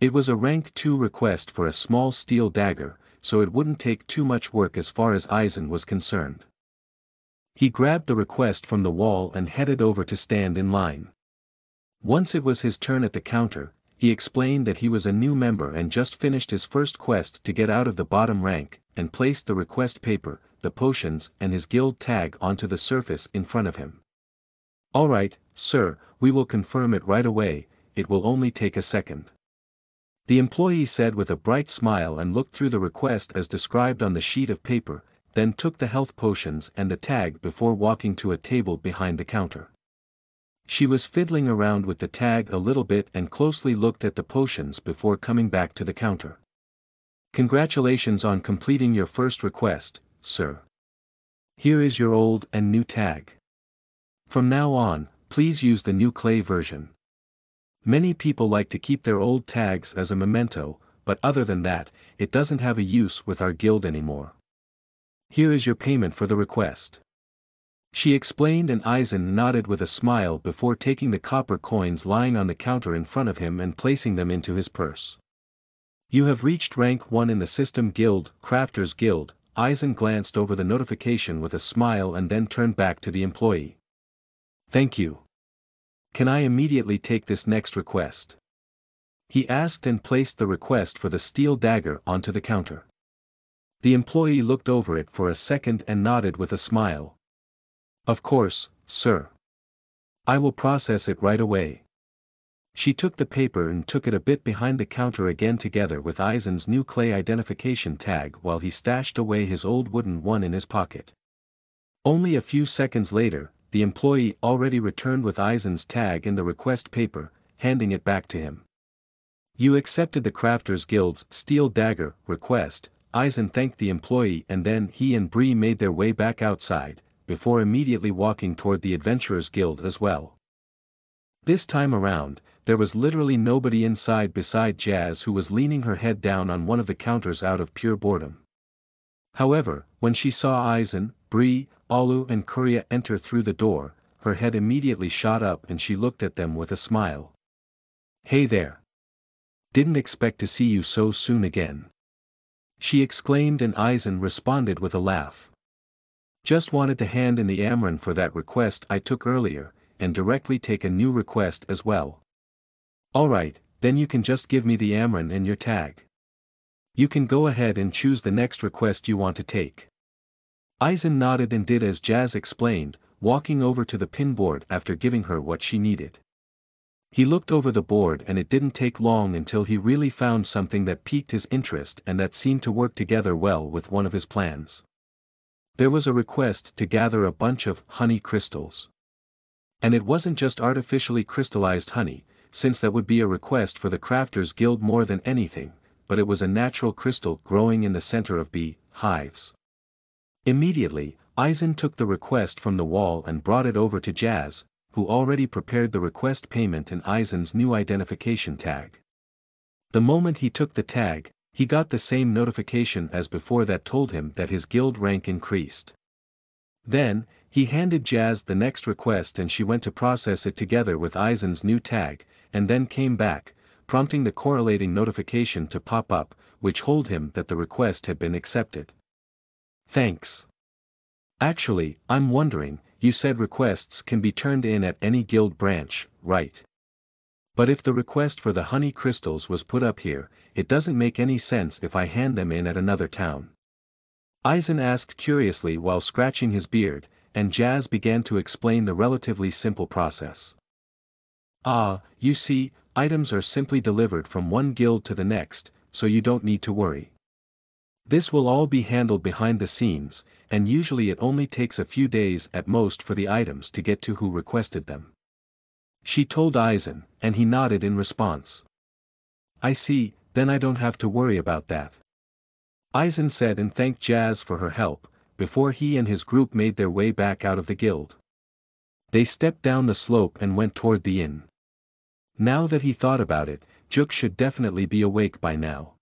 It was a rank two request for a small steel dagger, so it wouldn't take too much work as far as Eisen was concerned. He grabbed the request from the wall and headed over to stand in line. Once it was his turn at the counter, he explained that he was a new member and just finished his first quest to get out of the bottom rank, and placed the request paper, the potions and his guild tag onto the surface in front of him. Alright, sir, we will confirm it right away, it will only take a second. The employee said with a bright smile and looked through the request as described on the sheet of paper, then took the health potions and the tag before walking to a table behind the counter. She was fiddling around with the tag a little bit and closely looked at the potions before coming back to the counter. Congratulations on completing your first request, sir. Here is your old and new tag. From now on, please use the new clay version. Many people like to keep their old tags as a memento, but other than that, it doesn't have a use with our guild anymore. Here is your payment for the request. She explained, and Eisen nodded with a smile before taking the copper coins lying on the counter in front of him and placing them into his purse. You have reached rank one in the System Guild, Crafters Guild. Eisen glanced over the notification with a smile and then turned back to the employee. Thank you. Can I immediately take this next request? He asked and placed the request for the steel dagger onto the counter. The employee looked over it for a second and nodded with a smile. Of course, sir. I will process it right away. She took the paper and took it a bit behind the counter again together with Eisen's new clay identification tag while he stashed away his old wooden one in his pocket. Only a few seconds later, the employee already returned with Eisen's tag and the request paper, handing it back to him. You accepted the Crafters Guild's steel dagger request. Eisen thanked the employee and then he and Bree made their way back outside, before immediately walking toward the Adventurers Guild as well. This time around, there was literally nobody inside beside Jazz, who was leaning her head down on one of the counters out of pure boredom. However, when she saw Eisen, Bree, Alu and Kuria enter through the door, her head immediately shot up and she looked at them with a smile. "Hey there. Didn't expect to see you so soon again," she exclaimed, and Aizen responded with a laugh. "Just wanted to hand in the Amran for that request I took earlier, and directly take a new request as well." "Alright, then you can just give me the Amran and your tag. You can go ahead and choose the next request you want to take." Aizen nodded and did as Jazz explained, walking over to the pinboard after giving her what she needed. He looked over the board and it didn't take long until he really found something that piqued his interest and that seemed to work together well with one of his plans. There was a request to gather a bunch of honey crystals. And it wasn't just artificially crystallized honey, since that would be a request for the Crafters Guild more than anything, but it was a natural crystal growing in the center of bee hives. Immediately, Aizen took the request from the wall and brought it over to Jazz, who already prepared the request payment and Aizen's new identification tag. The moment he took the tag, he got the same notification as before that told him that his guild rank increased. Then, he handed Jazz the next request and she went to process it together with Aizen's new tag, and then came back, prompting the correlating notification to pop up, which told him that the request had been accepted. "Thanks. Actually, I'm wondering, you said requests can be turned in at any guild branch, right? But if the request for the honey crystals was put up here, it doesn't make any sense if I hand them in at another town." Aizen asked curiously while scratching his beard, and Jazz began to explain the relatively simple process. "Ah, you see, items are simply delivered from one guild to the next, so you don't need to worry. This will all be handled behind the scenes, and usually it only takes a few days at most for the items to get to who requested them," she told Aizen, and he nodded in response. "I see, then I don't have to worry about that," Aizen said and thanked Jazz for her help, before he and his group made their way back out of the guild. They stepped down the slope and went toward the inn. Now that he thought about it, Juk should definitely be awake by now.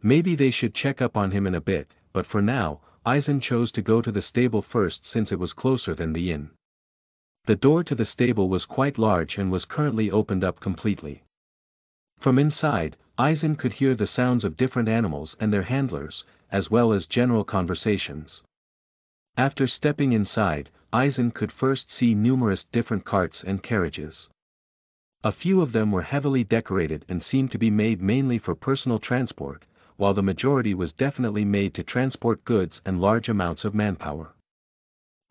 Maybe they should check up on him in a bit, but for now, Aizen chose to go to the stable first since it was closer than the inn. The door to the stable was quite large and was currently opened up completely. From inside, Aizen could hear the sounds of different animals and their handlers, as well as general conversations. After stepping inside, Aizen could first see numerous different carts and carriages. A few of them were heavily decorated and seemed to be made mainly for personal transport, while the majority was definitely made to transport goods and large amounts of manpower.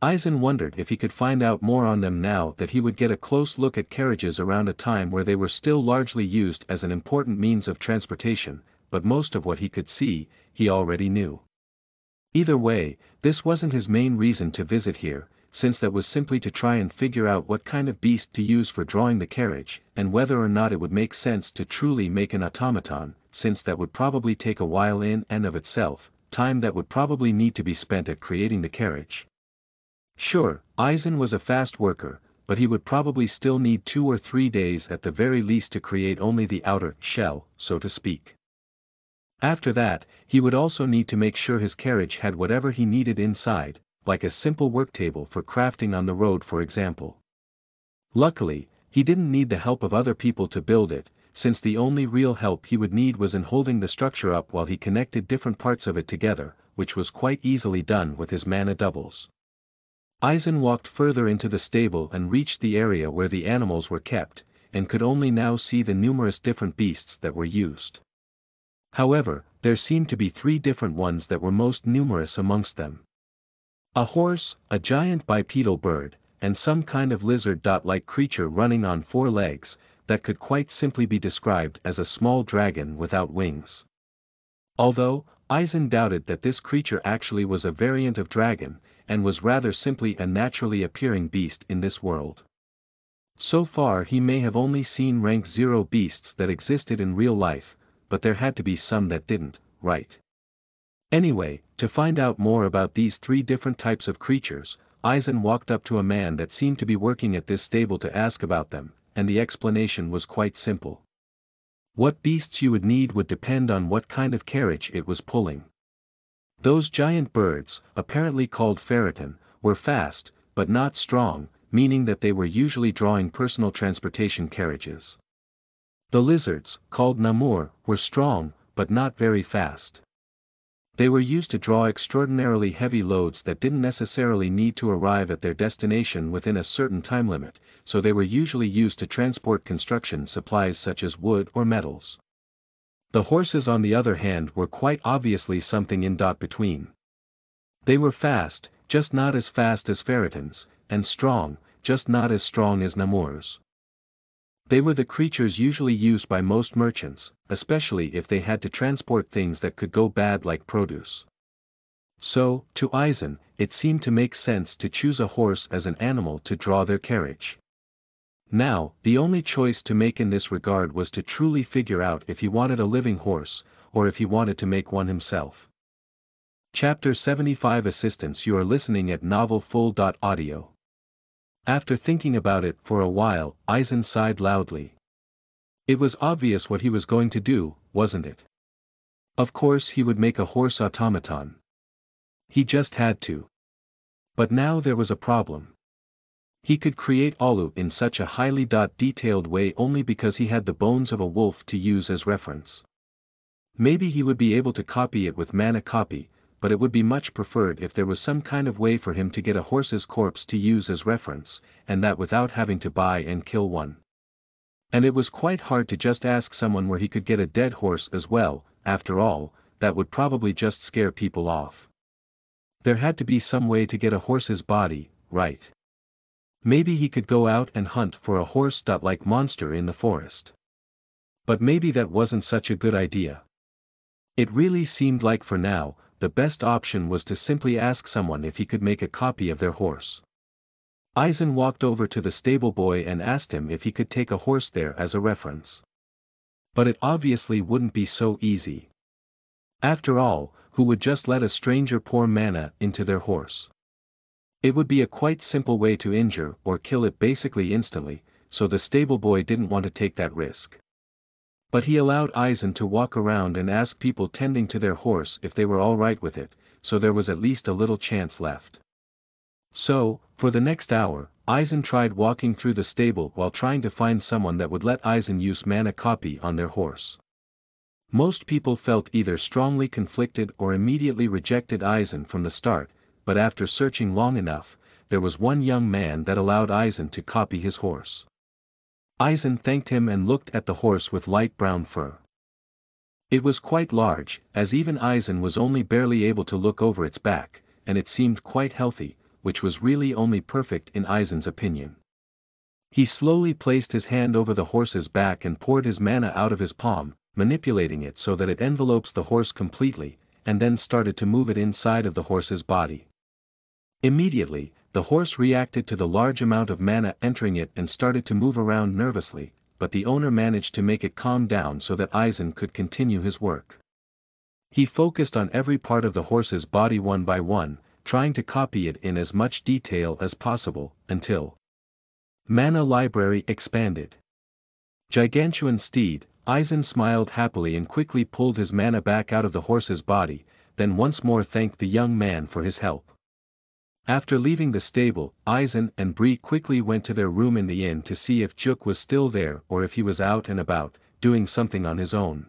Aizen wondered if he could find out more on them now that he would get a close look at carriages around a time where they were still largely used as an important means of transportation, but most of what he could see, he already knew. Either way, this wasn't his main reason to visit here, since that was simply to try and figure out what kind of beast to use for drawing the carriage, and whether or not it would make sense to truly make an automaton, since that would probably take a while in and of itself, time that would probably need to be spent at creating the carriage. Sure, Aizen was a fast worker, but he would probably still need two or three days at the very least to create only the outer shell, so to speak. After that, he would also need to make sure his carriage had whatever he needed inside, like a simple work table for crafting on the road for example. Luckily, he didn't need the help of other people to build it, since the only real help he would need was in holding the structure up while he connected different parts of it together, which was quite easily done with his mana doubles. Aizen walked further into the stable and reached the area where the animals were kept, and could only now see the numerous different beasts that were used. However, there seemed to be three different ones that were most numerous amongst them. A horse, a giant bipedal bird, and some kind of lizard-like creature running on four legs, that could quite simply be described as a small dragon without wings. Although, Aizen doubted that this creature actually was a variant of dragon, and was rather simply a naturally appearing beast in this world. So far he may have only seen rank zero beasts that existed in real life, but there had to be some that didn't, right? Anyway, to find out more about these three different types of creatures, Aizen walked up to a man that seemed to be working at this stable to ask about them, and the explanation was quite simple. What beasts you would need would depend on what kind of carriage it was pulling. Those giant birds, apparently called Ferriton, were fast, but not strong, meaning that they were usually drawing personal transportation carriages. The lizards, called Namur, were strong, but not very fast. They were used to draw extraordinarily heavy loads that didn't necessarily need to arrive at their destination within a certain time limit, so they were usually used to transport construction supplies such as wood or metals. The horses, on the other hand, were quite obviously something in dot between. They were fast, just not as fast as Ferritons, and strong, just not as strong as Namurs. They were the creatures usually used by most merchants, especially if they had to transport things that could go bad like produce. So, to Eisen, it seemed to make sense to choose a horse as an animal to draw their carriage. Now, the only choice to make in this regard was to truly figure out if he wanted a living horse, or if he wanted to make one himself. Chapter seventy-five Assistance. You are listening at novel full dot audio. After thinking about it for a while, Eisen sighed loudly. It was obvious what he was going to do, wasn't it? Of course he would make a horse automaton. He just had to. But now there was a problem. He could create Alu in such a highly detailed way only because he had the bones of a wolf to use as reference. Maybe he would be able to copy it with Mana Copy, but it would be much preferred if there was some kind of way for him to get a horse's corpse to use as reference, and that without having to buy and kill one. And it was quite hard to just ask someone where he could get a dead horse as well. After all, that would probably just scare people off. There had to be some way to get a horse's body, right? Maybe he could go out and hunt for a horse-like monster in the forest. But maybe that wasn't such a good idea. It really seemed like for now, the best option was to simply ask someone if he could make a copy of their horse. Eisen walked over to the stable boy and asked him if he could take a horse there as a reference. But it obviously wouldn't be so easy. After all, who would just let a stranger pour mana into their horse? It would be a quite simple way to injure or kill it basically instantly, so the stable boy didn't want to take that risk. But he allowed Eisen to walk around and ask people tending to their horse if they were all right with it, so there was at least a little chance left. So, for the next hour, Eisen tried walking through the stable while trying to find someone that would let Eisen use Mana Copy on their horse. Most people felt either strongly conflicted or immediately rejected Eisen from the start, but after searching long enough, there was one young man that allowed Eisen to copy his horse. Eisen thanked him and looked at the horse with light brown fur. It was quite large, as even Eisen was only barely able to look over its back, and it seemed quite healthy, which was really only perfect in Eisen's opinion. He slowly placed his hand over the horse's back and poured his mana out of his palm, manipulating it so that it envelopes the horse completely, and then started to move it inside of the horse's body. Immediately, the horse reacted to the large amount of mana entering it and started to move around nervously, but the owner managed to make it calm down so that Eisen could continue his work. He focused on every part of the horse's body one by one, trying to copy it in as much detail as possible, until Mana Library expanded. Gigantuan steed. Eisen smiled happily and quickly pulled his mana back out of the horse's body, then once more thanked the young man for his help. After leaving the stable, Eisen and Bree quickly went to their room in the inn to see if Juk was still there or if he was out and about, doing something on his own.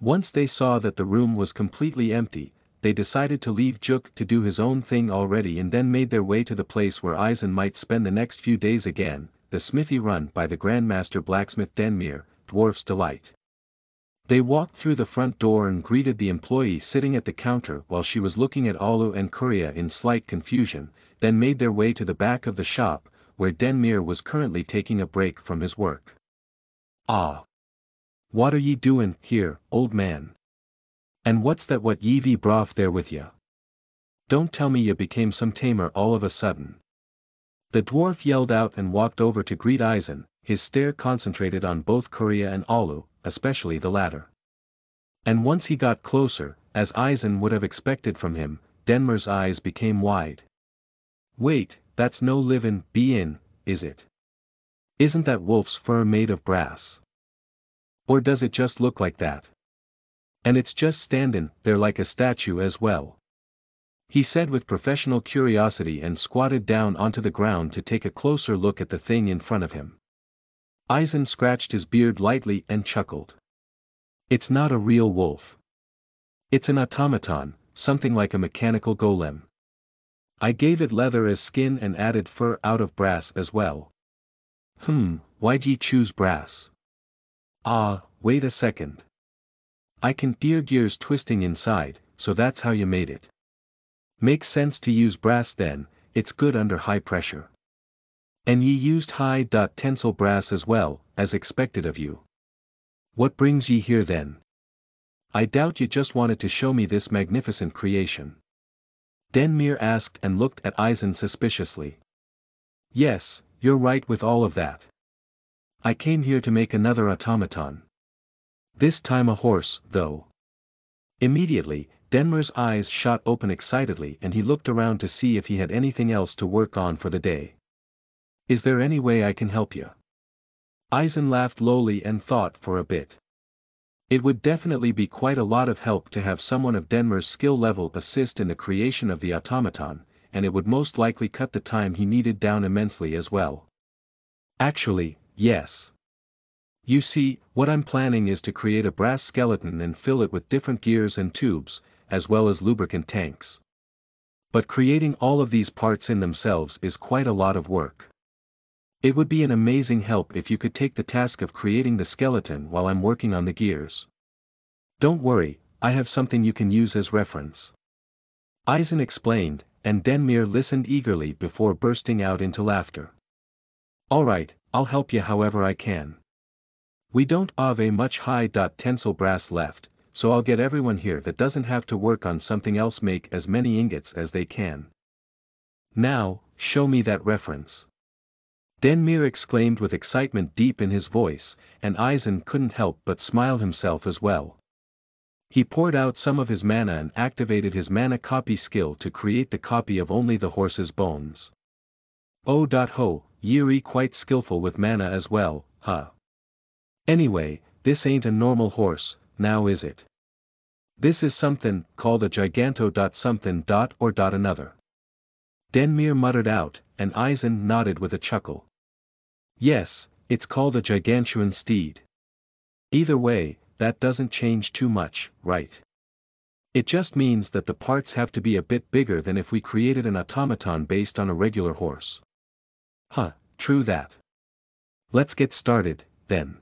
Once they saw that the room was completely empty, they decided to leave Juk to do his own thing already and then made their way to the place where Eisen might spend the next few days again, the smithy run by the Grandmaster Blacksmith Denmir, Dwarf's Delight. They walked through the front door and greeted the employee sitting at the counter while she was looking at Alu and Kuria in slight confusion, then made their way to the back of the shop, where Denmir was currently taking a break from his work. "Ah! What are ye doin' here, old man? And what's that what ye ve brought there with ye? Don't tell me ye became some tamer all of a sudden." The dwarf yelled out and walked over to greet Eisen, his stare concentrated on both Kuria and Alu, especially the latter. And once he got closer, as Eisen would have expected from him, Denmer's eyes became wide. "Wait, that's no livin' bein', is it? Isn't that wolf's fur made of brass? Or does it just look like that? And it's just standin' there like a statue as well," he said with professional curiosity and squatted down onto the ground to take a closer look at the thing in front of him. Eisen scratched his beard lightly and chuckled. "It's not a real wolf. It's an automaton, something like a mechanical golem. I gave it leather as skin and added fur out of brass as well." "Hmm, why'd ye choose brass?" "Ah, wait a second. I can hear gears twisting inside, so that's how you made it. Makes sense to use brass then, it's good under high pressure. And ye used high-tensile brass as well, as expected of you. What brings ye here then? I doubt you just wanted to show me this magnificent creation?" Denmir asked and looked at Eisen suspiciously. "Yes, you're right with all of that. I came here to make another automaton. This time a horse, though." Immediately, Denmir's eyes shot open excitedly and he looked around to see if he had anything else to work on for the day. "Is there any way I can help you?" Eisen laughed lowly and thought for a bit. It would definitely be quite a lot of help to have someone of Denmir's skill level assist in the creation of the automaton, and it would most likely cut the time he needed down immensely as well. "Actually, yes. You see, what I'm planning is to create a brass skeleton and fill it with different gears and tubes, as well as lubricant tanks. But creating all of these parts in themselves is quite a lot of work. It would be an amazing help if you could take the task of creating the skeleton while I'm working on the gears. Don't worry, I have something you can use as reference." Eisen explained, and Denmir listened eagerly before bursting out into laughter. "Alright, I'll help you however I can. We don't have a much high-tensile brass left, so I'll get everyone here that doesn't have to work on something else make as many ingots as they can. Now, show me that reference." Denmir exclaimed with excitement deep in his voice, and Eisen couldn't help but smile himself as well. He poured out some of his mana and activated his mana copy skill to create the copy of only the horse's bones. Oh ho, you're quite skillful with mana as well, huh? Anyway, this ain't a normal horse, now is it? This is something called a giganto-something-or-another. Denmir muttered out, and Eisen nodded with a chuckle. "Yes, it's called a Gigantuan steed. Either way, that doesn't change too much, right? It just means that the parts have to be a bit bigger than if we created an automaton based on a regular horse." "Huh, true that. Let's get started, then."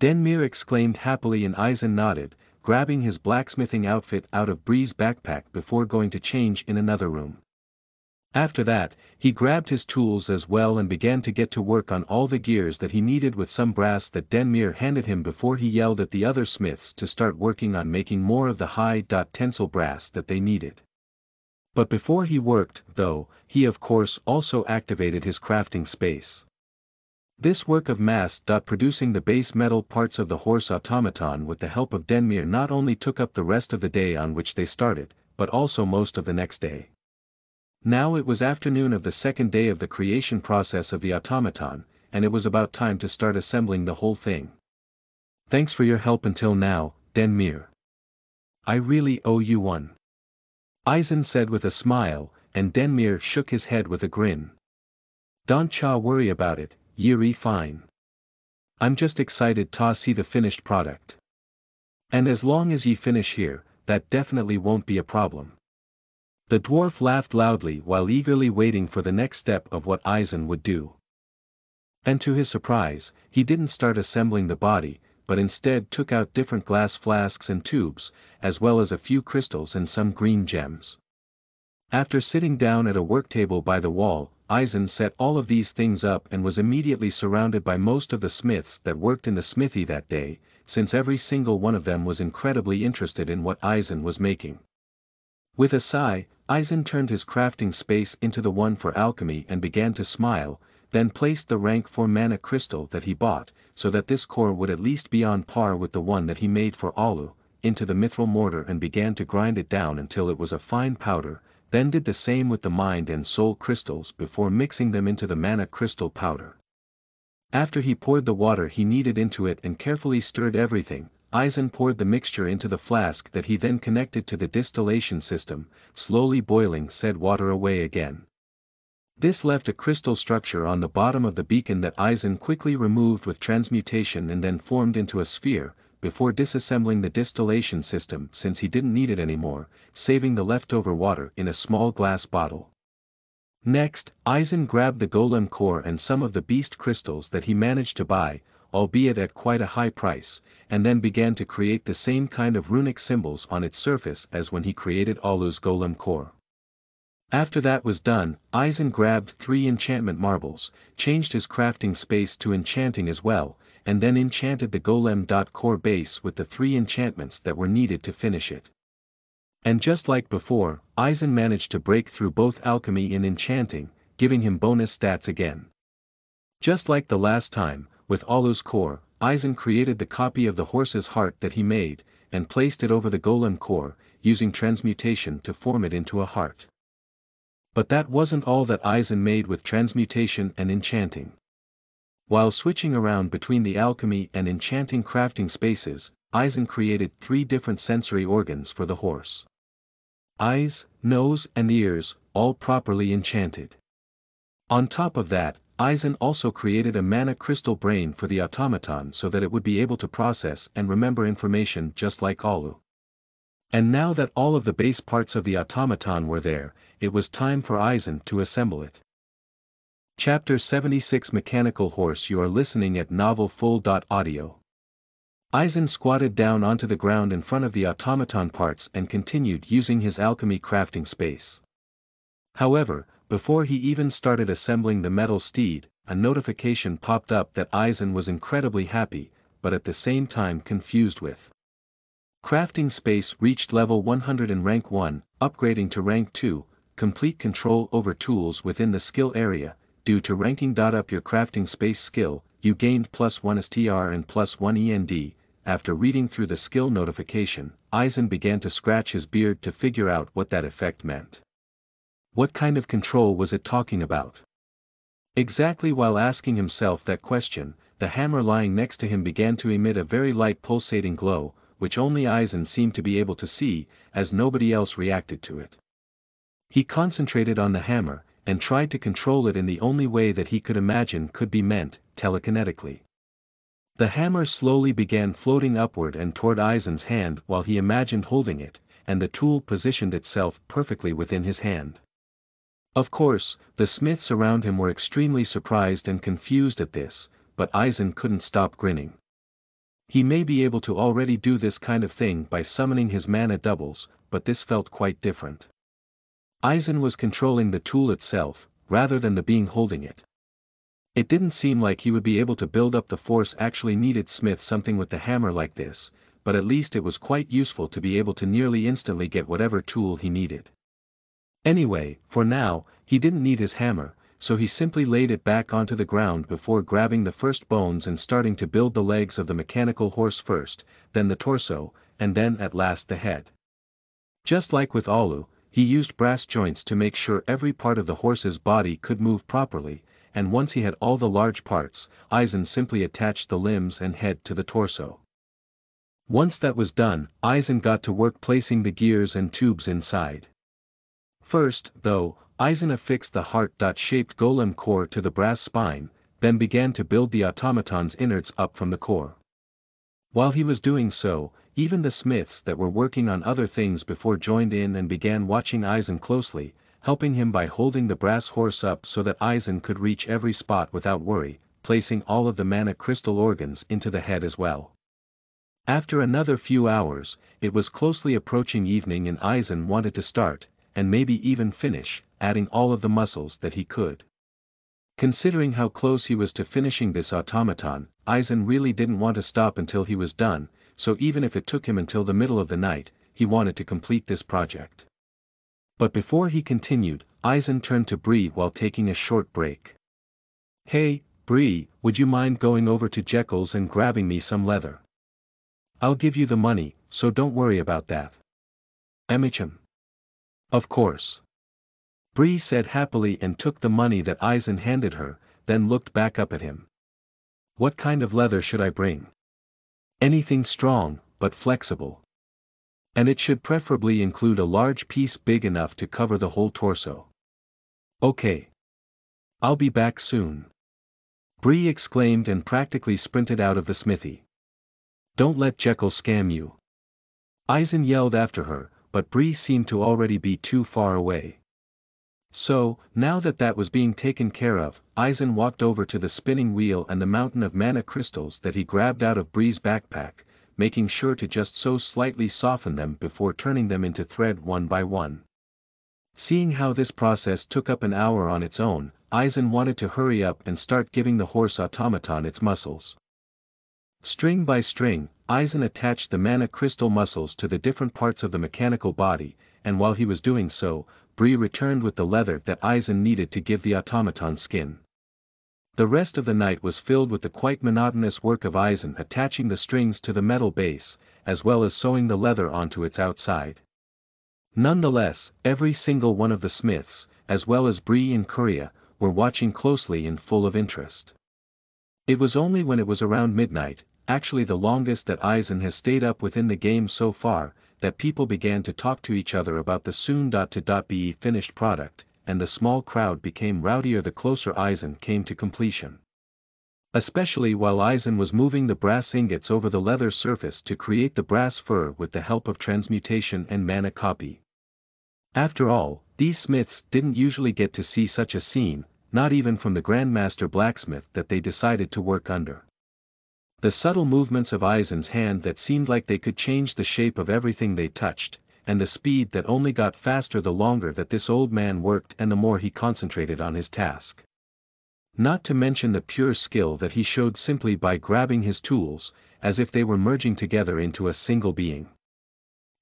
Denmir exclaimed happily and Eisen nodded, grabbing his blacksmithing outfit out of Bree's backpack before going to change in another room. After that, he grabbed his tools as well and began to get to work on all the gears that he needed with some brass that Denmir handed him before he yelled at the other smiths to start working on making more of the high-tensile brass that they needed. But before he worked, though, he of course also activated his crafting space. This work of mass producing the base metal parts of the horse automaton with the help of Denmir not only took up the rest of the day on which they started, but also most of the next day. Now it was afternoon of the second day of the creation process of the automaton, and it was about time to start assembling the whole thing. "Thanks for your help until now, Denmir. I really owe you one," Eisen said with a smile, and Denmir shook his head with a grin. "Don't cha worry about it, you're fine. I'm just excited to see the finished product. And as long as ye finish here, that definitely won't be a problem." The dwarf laughed loudly while eagerly waiting for the next step of what Eisen would do. And to his surprise, he didn't start assembling the body, but instead took out different glass flasks and tubes, as well as a few crystals and some green gems. After sitting down at a worktable by the wall, Eisen set all of these things up and was immediately surrounded by most of the smiths that worked in the smithy that day, since every single one of them was incredibly interested in what Eisen was making. With a sigh, Eisen turned his crafting space into the one for alchemy and began to smile, then placed the rank four mana crystal that he bought, so that this core would at least be on par with the one that he made for Alu, into the mithril mortar and began to grind it down until it was a fine powder, then did the same with the mind and soul crystals before mixing them into the mana crystal powder. After he poured the water he needed into it and carefully stirred everything, Eisen poured the mixture into the flask that he then connected to the distillation system, slowly boiling said water away again. This left a crystal structure on the bottom of the beacon that Eisen quickly removed with transmutation and then formed into a sphere, before disassembling the distillation system since he didn't need it anymore, saving the leftover water in a small glass bottle. Next, Eisen grabbed the golem core and some of the beast crystals that he managed to buy, albeit at quite a high price, and then began to create the same kind of runic symbols on its surface as when he created Alu's golem core. After that was done, Eisen grabbed three enchantment marbles, changed his crafting space to enchanting as well, and then enchanted the golem.core base with the three enchantments that were needed to finish it. And just like before, Eisen managed to break through both alchemy and enchanting, giving him bonus stats again. Just like the last time, with Alu's core, Eisen created the copy of the horse's heart that he made, and placed it over the golem core, using transmutation to form it into a heart. But that wasn't all that Eisen made with transmutation and enchanting. While switching around between the alchemy and enchanting crafting spaces, Eisen created three different sensory organs for the horse. Eyes, nose and ears, all properly enchanted. On top of that, Eisen also created a mana crystal brain for the automaton so that it would be able to process and remember information just like Alu. And now that all of the base parts of the automaton were there, it was time for Eisen to assemble it. Chapter seventy-six Mechanical Horse. You are listening at novel full dot audio. Eisen squatted down onto the ground in front of the automaton parts and continued using his alchemy crafting space. However, before he even started assembling the metal steed, a notification popped up that Eisen was incredibly happy, but at the same time confused with. Crafting space reached level one hundred in rank one, upgrading to rank two, complete control over tools within the skill area, due to ranking. Up your crafting space skill, you gained plus one S T R and plus one E N D. After reading through the skill notification, Eisen began to scratch his beard to figure out what that effect meant. What kind of control was it talking about? Exactly while asking himself that question, the hammer lying next to him began to emit a very light pulsating glow, which only Eisen seemed to be able to see, as nobody else reacted to it. He concentrated on the hammer, and tried to control it in the only way that he could imagine could be meant, telekinetically. The hammer slowly began floating upward and toward Eisen's hand while he imagined holding it, and the tool positioned itself perfectly within his hand. Of course, the smiths around him were extremely surprised and confused at this, but Eisen couldn't stop grinning. He may be able to already do this kind of thing by summoning his mana doubles, but this felt quite different. Eisen was controlling the tool itself, rather than the being holding it. It didn't seem like he would be able to build up the force actually needed smith something with the hammer like this, but at least it was quite useful to be able to nearly instantly get whatever tool he needed. Anyway, for now, he didn't need his hammer, so he simply laid it back onto the ground before grabbing the first bones and starting to build the legs of the mechanical horse first, then the torso, and then at last the head. Just like with Alu, he used brass joints to make sure every part of the horse's body could move properly, and once he had all the large parts, Eisen simply attached the limbs and head to the torso. Once that was done, Eisen got to work placing the gears and tubes inside. First, though, Eisen affixed the heart-shaped golem core to the brass spine, then began to build the automaton's innards up from the core. While he was doing so, even the smiths that were working on other things before joined in and began watching Eisen closely, helping him by holding the brass horse up so that Eisen could reach every spot without worry, placing all of the mana crystal organs into the head as well. After another few hours, it was closely approaching evening and Eisen wanted to start, and maybe even finish, adding all of the muscles that he could. Considering how close he was to finishing this automaton, Eisen really didn't want to stop until he was done, so even if it took him until the middle of the night, he wanted to complete this project. But before he continued, Eisen turned to Bree while taking a short break. "Hey, Bree, would you mind going over to Jekyll's and grabbing me some leather? I'll give you the money, so don't worry about that." "M H M. Of course," Bree said happily and took the money that Eisen handed her, then looked back up at him. "What kind of leather should I bring?" Anything strong, but flexible. And it should preferably include a large piece big enough to cover the whole torso. Okay. I'll be back soon. Bree exclaimed and practically sprinted out of the smithy. Don't let Jekyll scam you. Aizen yelled after her, but Bree seemed to already be too far away. So, now that that was being taken care of, Aizen walked over to the spinning wheel and the mountain of mana crystals that he grabbed out of Bree's backpack, making sure to just so slightly soften them before turning them into thread one by one. Seeing how this process took up an hour on its own, Aizen wanted to hurry up and start giving the horse automaton its muscles. String by string, Aizen attached the mana crystal muscles to the different parts of the mechanical body, and while he was doing so, Bree returned with the leather that Aizen needed to give the automaton skin. The rest of the night was filled with the quite monotonous work of Aizen attaching the strings to the metal base, as well as sewing the leather onto its outside. Nonetheless, every single one of the smiths, as well as Bree and Kuria, were watching closely and full of interest. It was only when it was around midnight, actually the longest that Aizen has stayed up within the game so far, that people began to talk to each other about the soon-to-be finished product, and the small crowd became rowdier the closer Aizen came to completion. Especially while Aizen was moving the brass ingots over the leather surface to create the brass fur with the help of transmutation and mana copy. After all, these smiths didn't usually get to see such a scene, not even from the Grandmaster blacksmith that they decided to work under. The subtle movements of Aizen's hand that seemed like they could change the shape of everything they touched, and the speed that only got faster the longer that this old man worked and the more he concentrated on his task. Not to mention the pure skill that he showed simply by grabbing his tools, as if they were merging together into a single being.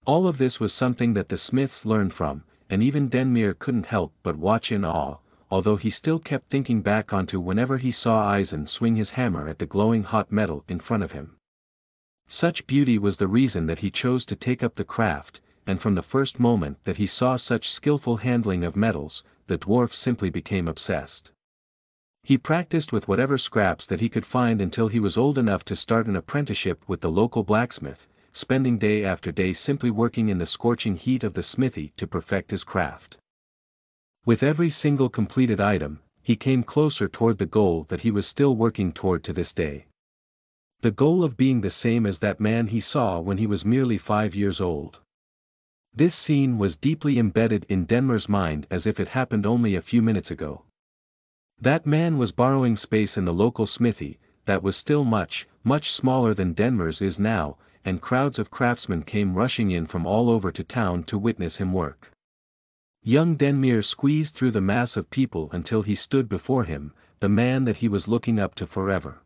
All of this was something that the smiths learned from, and even Denmir couldn't help but watch in awe, although he still kept thinking back onto whenever he saw Aizen swing his hammer at the glowing hot metal in front of him. Such beauty was the reason that he chose to take up the craft, and from the first moment that he saw such skillful handling of metals, the dwarf simply became obsessed. He practiced with whatever scraps that he could find until he was old enough to start an apprenticeship with the local blacksmith, spending day after day simply working in the scorching heat of the smithy to perfect his craft. With every single completed item, he came closer toward the goal that he was still working toward to this day. The goal of being the same as that man he saw when he was merely five years old. This scene was deeply embedded in Denmer's mind as if it happened only a few minutes ago. That man was borrowing space in the local smithy, that was still much, much smaller than Denmer's is now, and crowds of craftsmen came rushing in from all over to town to witness him work. Young Denmir squeezed through the mass of people until he stood before him, the man that he was looking up to forever.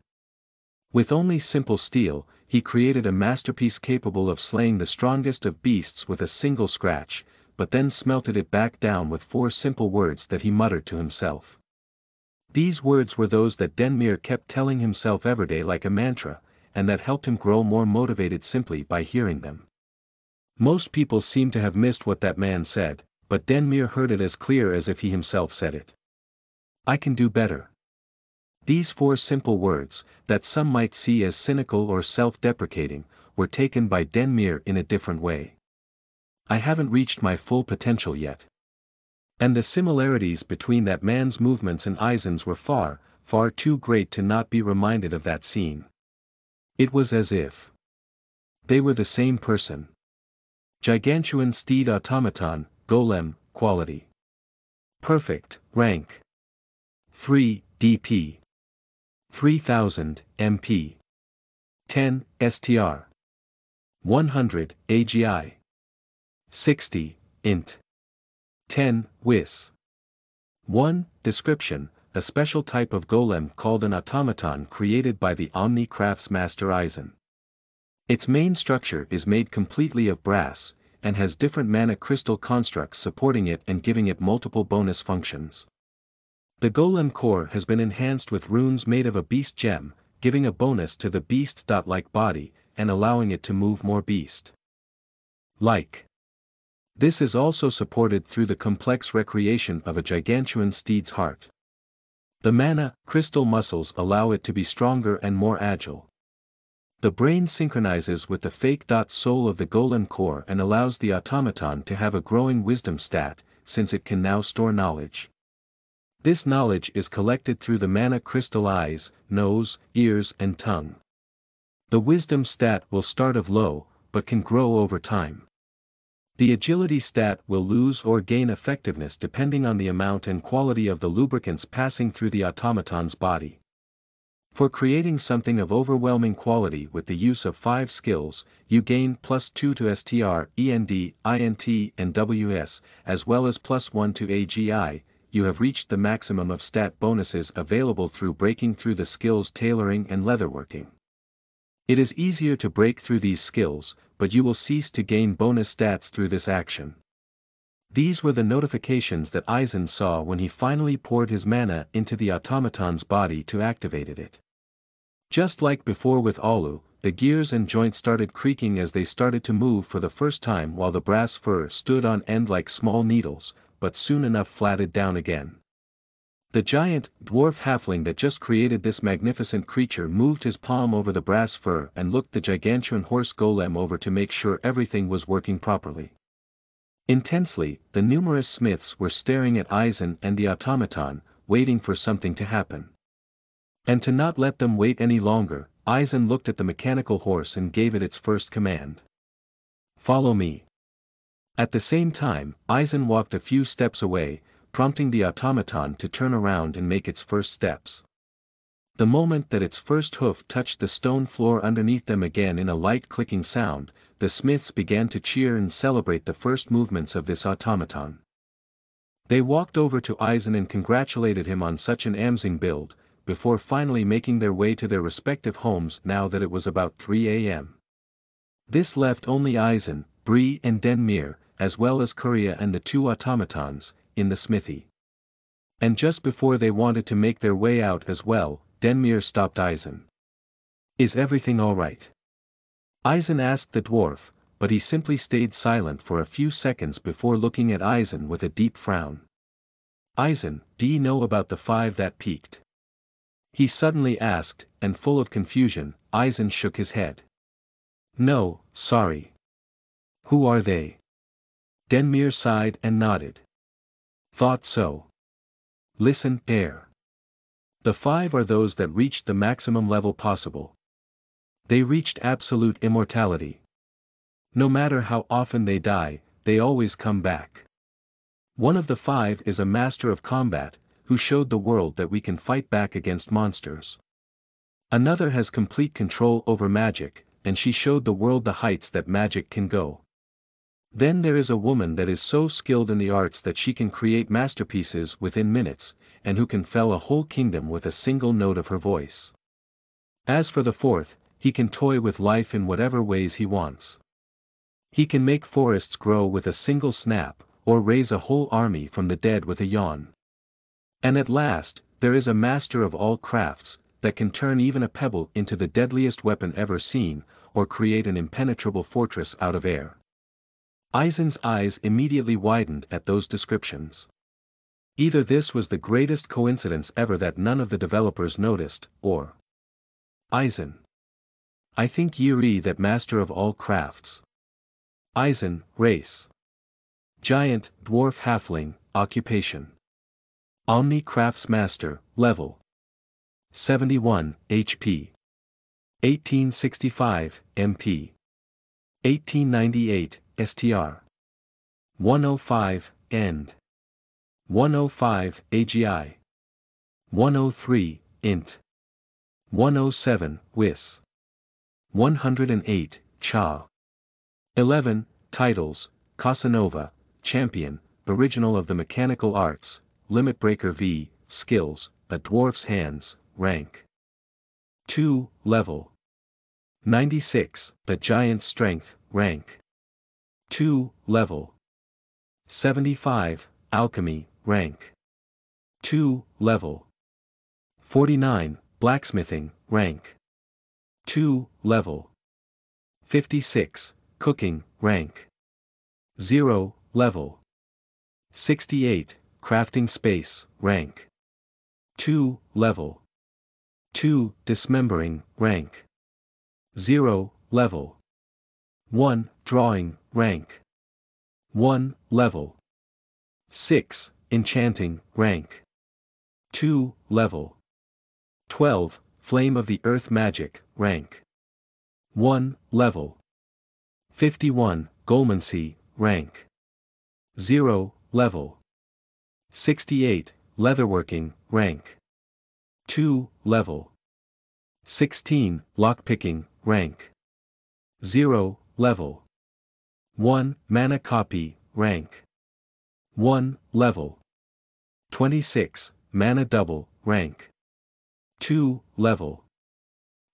With only simple steel, he created a masterpiece capable of slaying the strongest of beasts with a single scratch, but then smelted it back down with four simple words that he muttered to himself. These words were those that Denmir kept telling himself every day like a mantra, and that helped him grow more motivated simply by hearing them. Most people seem to have missed what that man said, but Denmir heard it as clear as if he himself said it. I can do better. These four simple words, that some might see as cynical or self-deprecating, were taken by Denmir in a different way. I haven't reached my full potential yet. And the similarities between that man's movements and Aizen's were far, far too great to not be reminded of that scene. It was as if they were the same person. Gigantuan steed automaton, golem, quality. Perfect, rank. three D P. three thousand M P. ten S T R. one hundred A G I. sixty int. ten W I S. one. Description, a special type of golem called an automaton created by the Omni Crafts Master Aizen. Its main structure is made completely of brass, and has different mana crystal constructs supporting it and giving it multiple bonus functions. The golem core has been enhanced with runes made of a beast gem, giving a bonus to the beast-like body, and allowing it to move more beast-like. This is also supported through the complex recreation of a Gigantuan steed's heart. The mana crystal muscles allow it to be stronger and more agile. The brain synchronizes with the fake-soul of the golem core and allows the automaton to have a growing wisdom stat, since it can now store knowledge. This knowledge is collected through the mana crystal eyes, nose, ears and tongue. The wisdom stat will start of low, but can grow over time. The agility stat will lose or gain effectiveness depending on the amount and quality of the lubricants passing through the automaton's body. For creating something of overwhelming quality with the use of five skills, you gain plus two to S T R, E N D, I N T and W S, as well as plus one to A G I, you have reached the maximum of stat bonuses available through breaking through the skills tailoring and leatherworking. It is easier to break through these skills, but you will cease to gain bonus stats through this action. These were the notifications that Aizen saw when he finally poured his mana into the automaton's body to activate it. Just like before with Alu, the gears and joints started creaking as they started to move for the first time while the brass fur stood on end like small needles, but soon enough flatted down again. The giant, dwarf halfling that just created this magnificent creature moved his palm over the brass fur and looked the Gigantuan horse golem over to make sure everything was working properly. Intensely, the numerous smiths were staring at Aizen and the automaton, waiting for something to happen. And to not let them wait any longer, Aizen looked at the mechanical horse and gave it its first command. "Follow me." At the same time, Aizen walked a few steps away, prompting the automaton to turn around and make its first steps. The moment that its first hoof touched the stone floor underneath them again in a light clicking sound, the smiths began to cheer and celebrate the first movements of this automaton. They walked over to Aizen and congratulated him on such an amazing build, before finally making their way to their respective homes now that it was about three A M This left only Aizen, Bree and Denmir, as well as Kuria and the two automatons, in the smithy. And just before they wanted to make their way out as well, Denmir stopped Aizen. "Is everything alright?" Aizen asked the dwarf, but he simply stayed silent for a few seconds before looking at Aizen with a deep frown. "Aizen, do you know about the five that peaked?" he suddenly asked, and full of confusion, Aizen shook his head. "No, sorry." "Who are they?" Denmir sighed and nodded. "Thought so. Listen, heir. The five are those that reached the maximum level possible. They reached absolute immortality. No matter how often they die, they always come back. One of the five is a master of combat, who showed the world that we can fight back against monsters. Another has complete control over magic, and she showed the world the heights that magic can go. Then there is a woman that is so skilled in the arts that she can create masterpieces within minutes, and who can fell a whole kingdom with a single note of her voice. As for the fourth, he can toy with life in whatever ways he wants. He can make forests grow with a single snap, or raise a whole army from the dead with a yawn. And at last, there is a master of all crafts, that can turn even a pebble into the deadliest weapon ever seen, or create an impenetrable fortress out of air." Aizen's eyes immediately widened at those descriptions. Either this was the greatest coincidence ever that none of the developers noticed, or... "Aizen, I think Yuri that master of all crafts. Aizen, race. Giant, dwarf halfling, occupation. Omni Crafts Master, level. seventy-one, H P. eighteen sixty-five, M P. eighteen ninety-eight, S T R. one oh five, end. one oh five, A G I. one oh three, int. one oh seven, wis. one oh eight, cha. eleven, titles, Casanova, Champion, Original of the Mechanical Arts, Limit Breaker V, Skills, A Dwarf's Hands, Rank. two, Level. ninety-six, A Giant's Strength, Rank. two, Level. seventy-five, Alchemy, Rank. two, Level. forty-nine, Blacksmithing, Rank. two, Level. fifty-six, Cooking, Rank. zero, Level. sixty-eight, Crafting Space, Rank. two, Level. two, Dismembering, Rank. zero, level. one, drawing, rank. one, level. six, enchanting, rank. two, level. twelve, Flame of the Earth magic, rank. one, level. fifty-one, Golemancy, rank. zero, level. sixty-eight, leatherworking, rank. two, level. sixteen, lockpicking, rank. zero, level. one, Mana Copy, rank. one, level. twenty-six, Mana Double, rank. two, level.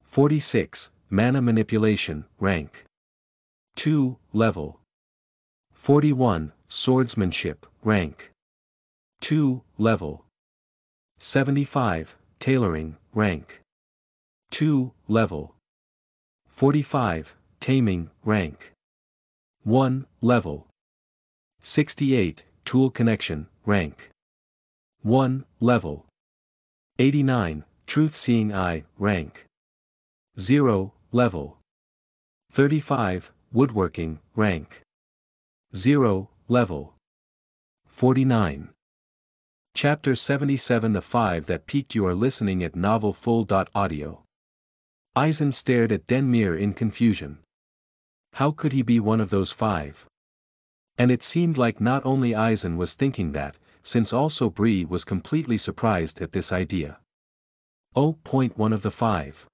forty-six, Mana Manipulation, rank. two, level. forty-one, Swordsmanship, rank. two, level. seventy-five, Tailoring, rank. two, level. forty-five, Taming, rank. one, level. sixty-eight, Tool Connection, rank. one, level. eighty-nine, Truth Seeing Eye, rank. zero, level. thirty-five, Woodworking, rank. zero, level. forty-nine. Chapter seventy-seven. The Five That Peaked. You are listening at novel full dot audio. Aizen stared at Denmir in confusion. How could he be one of those five? And it seemed like not only Aizen was thinking that, since also Bree was completely surprised at this idea. Oh, point one of the five.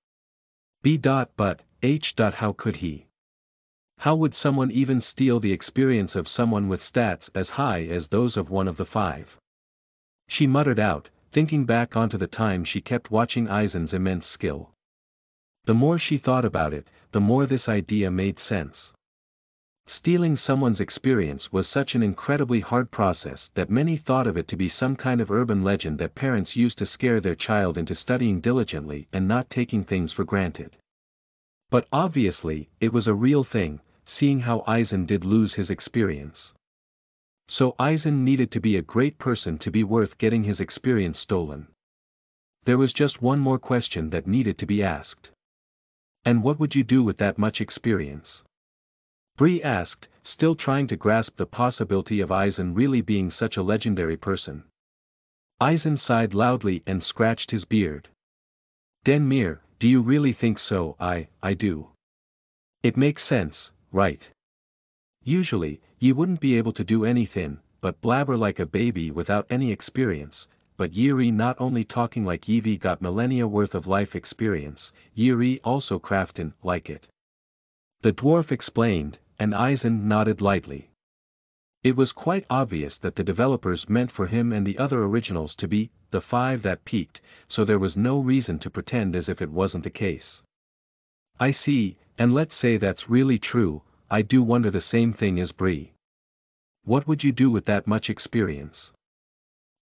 B. But, H. How could he? How would someone even steal the experience of someone with stats as high as those of one of the five? She muttered out, thinking back onto the time she kept watching Aizen's immense skill. The more she thought about it, the more this idea made sense. Stealing someone's experience was such an incredibly hard process that many thought of it to be some kind of urban legend that parents used to scare their child into studying diligently and not taking things for granted. But obviously, it was a real thing, seeing how Aizen did lose his experience. So Aizen needed to be a great person to be worth getting his experience stolen. There was just one more question that needed to be asked. And what would you do with that much experience? Bree asked, still trying to grasp the possibility of Aizen really being such a legendary person. Aizen sighed loudly and scratched his beard. Denmir, do you really think so? I, I do. It makes sense, right? Usually, you wouldn't be able to do anything but blabber like a baby without any experience, but Yiri not only talking like Yivi got millennia worth of life experience, Yiri also craftin' like it. The dwarf explained, and Aizen nodded lightly. It was quite obvious that the developers meant for him and the other originals to be the five that peaked, so there was no reason to pretend as if it wasn't the case. I see, and let's say that's really true. I do wonder the same thing as Bree. What would you do with that much experience?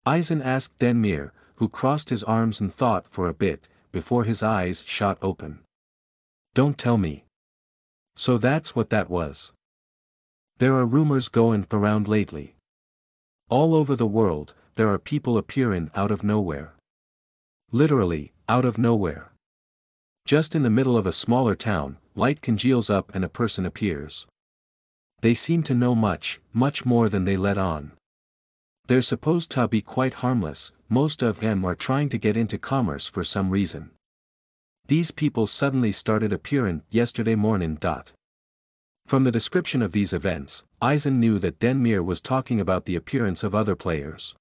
Aizen asked Denmir, who crossed his arms and thought for a bit, before his eyes shot open. Don't tell me. So that's what that was. There are rumors going around lately. All over the world, there are people appearing out of nowhere. Literally, out of nowhere. Just in the middle of a smaller town, light congeals up and a person appears. They seem to know much, much more than they let on. They're supposed to be quite harmless, most of them are trying to get into commerce for some reason. These people suddenly started appearing yesterday morning. From the description of these events, Aizen knew that Denmir was talking about the appearance of other players.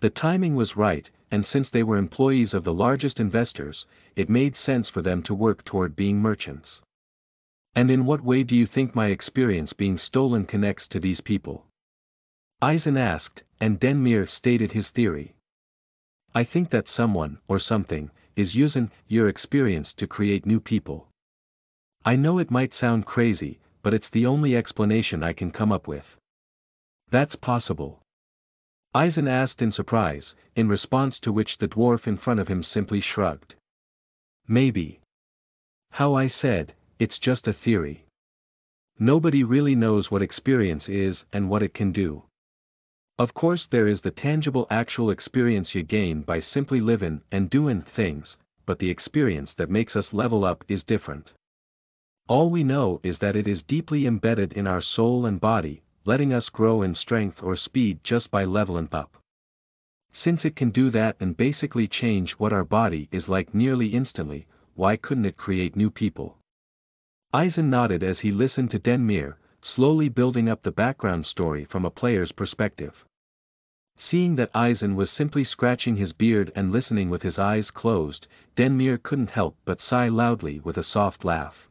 The timing was right, and since they were employees of the largest investors, it made sense for them to work toward being merchants. And in what way do you think my experience being stolen connects to these people? Aizen asked, and Denmir stated his theory. I think that someone, or something, is using your experience to create new people. I know it might sound crazy, but it's the only explanation I can come up with. That's possible. Aizen asked in surprise, in response to which the dwarf in front of him simply shrugged. Maybe. How I said, it's just a theory. Nobody really knows what experience is and what it can do. Of course there is the tangible actual experience you gain by simply living and doing things, but the experience that makes us level up is different. All we know is that it is deeply embedded in our soul and body, letting us grow in strength or speed just by leveling up. Since it can do that and basically change what our body is like nearly instantly, why couldn't it create new people? Aizen nodded as he listened to Denmir, slowly building up the background story from a player's perspective. Seeing that Aizen was simply scratching his beard and listening with his eyes closed, Denmir couldn't help but sigh loudly with a soft laugh.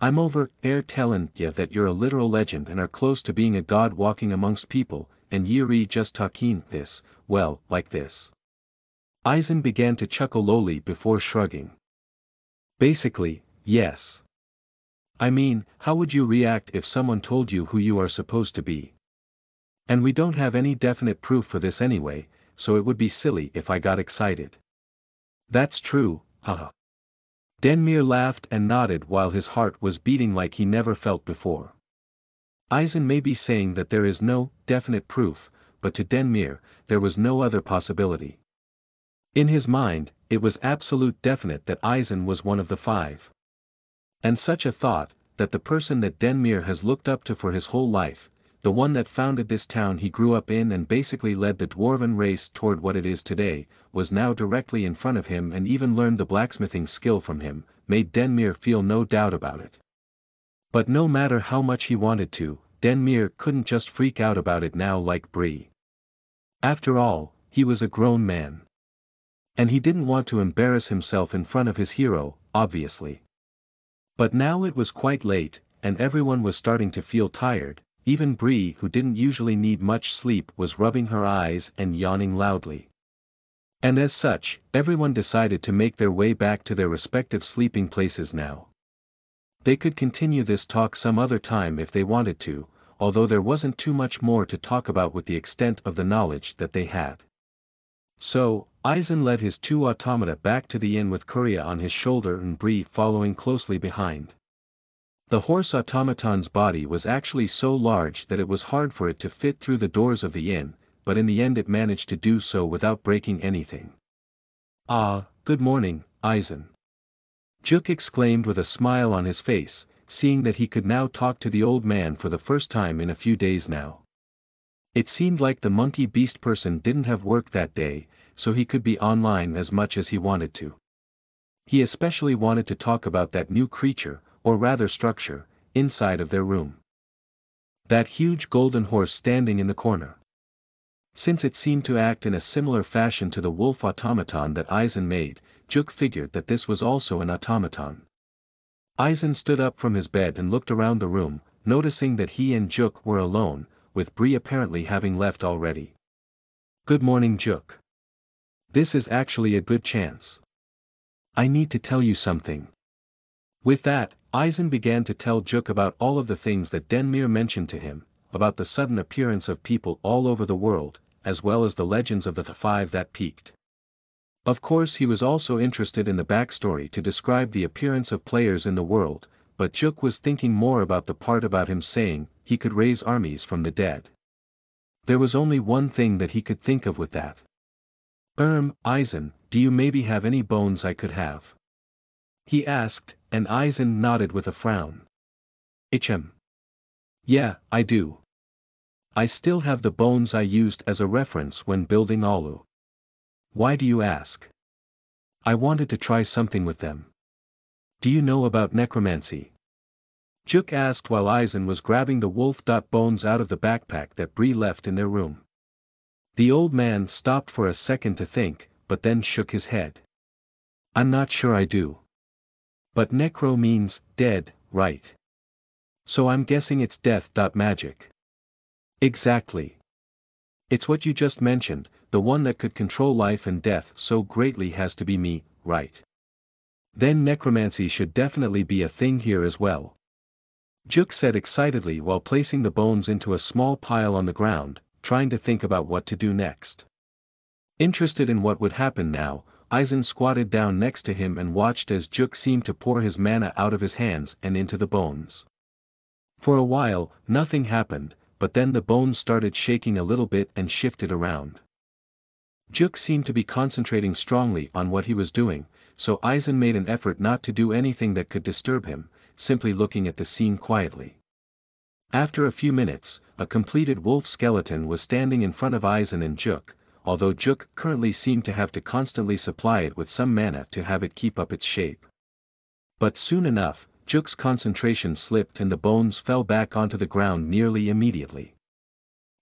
I'm over air telling ya that you're a literal legend and are close to being a god walking amongst people, and ye re just talking this, well, like this. Aizen began to chuckle lowly before shrugging. Basically, yes. I mean, how would you react if someone told you who you are supposed to be? And we don't have any definite proof for this anyway, so it would be silly if I got excited. That's true, haha. Denmir laughed and nodded while his heart was beating like he never felt before. Aizen may be saying that there is no definite proof, but to Denmir, there was no other possibility. In his mind, it was absolute definite that Aizen was one of the five. And such a thought, that the person that Denmir has looked up to for his whole life, the one that founded this town he grew up in and basically led the dwarven race toward what it is today, was now directly in front of him and even learned the blacksmithing skill from him, made Denmir feel no doubt about it. But no matter how much he wanted to, Denmir couldn't just freak out about it now like Bree. After all, he was a grown man. And he didn't want to embarrass himself in front of his hero, obviously. But now it was quite late, and everyone was starting to feel tired, even Bree, who didn't usually need much sleep, was rubbing her eyes and yawning loudly. And as such, everyone decided to make their way back to their respective sleeping places now. They could continue this talk some other time if they wanted to, although there wasn't too much more to talk about with the extent of the knowledge that they had. So, Aizen led his two automata back to the inn with Kuria on his shoulder and Bree following closely behind. The horse automaton's body was actually so large that it was hard for it to fit through the doors of the inn, but in the end it managed to do so without breaking anything. Ah, good morning, Aizen. Juk exclaimed with a smile on his face, seeing that he could now talk to the old man for the first time in a few days now. It seemed like the monkey beast person didn't have work that day, so he could be online as much as he wanted to. He especially wanted to talk about that new creature, or rather structure, inside of their room. That huge golden horse standing in the corner. Since it seemed to act in a similar fashion to the wolf automaton that Aizen made, Juk figured that this was also an automaton. Aizen stood up from his bed and looked around the room, noticing that he and Juk were alone, with Bree apparently having left already. Good morning, Juk. This is actually a good chance. I need to tell you something. With that, Aizen began to tell Juk about all of the things that Denmir mentioned to him, about the sudden appearance of people all over the world, as well as the legends of the five that peaked. Of course he was also interested in the backstory to describe the appearance of players in the world, but Juk was thinking more about the part about him saying he could raise armies from the dead. There was only one thing that he could think of with that. Erm, Aizen, do you maybe have any bones I could have? He asked, and Aizen nodded with a frown. Hm. Yeah, I do. I still have the bones I used as a reference when building Alu. Why do you ask? I wanted to try something with them. Do you know about necromancy? Juk asked while Aizen was grabbing the wolf bones out of the backpack that Bree left in their room. The old man stopped for a second to think, but then shook his head. I'm not sure I do. But necro means dead, right? So I'm guessing it's death magic. Exactly. It's what you just mentioned, the one that could control life and death so greatly has to be me, right? Then necromancy should definitely be a thing here as well. Juk said excitedly while placing the bones into a small pile on the ground, trying to think about what to do next. Interested in what would happen now, Aizen squatted down next to him and watched as Juk seemed to pour his mana out of his hands and into the bones. For a while, nothing happened, but then the bones started shaking a little bit and shifted around. Juk seemed to be concentrating strongly on what he was doing, so Aizen made an effort not to do anything that could disturb him, simply looking at the scene quietly. After a few minutes, a completed wolf skeleton was standing in front of Aizen and Juk, although Juk currently seemed to have to constantly supply it with some mana to have it keep up its shape. But soon enough, Juk's concentration slipped and the bones fell back onto the ground nearly immediately.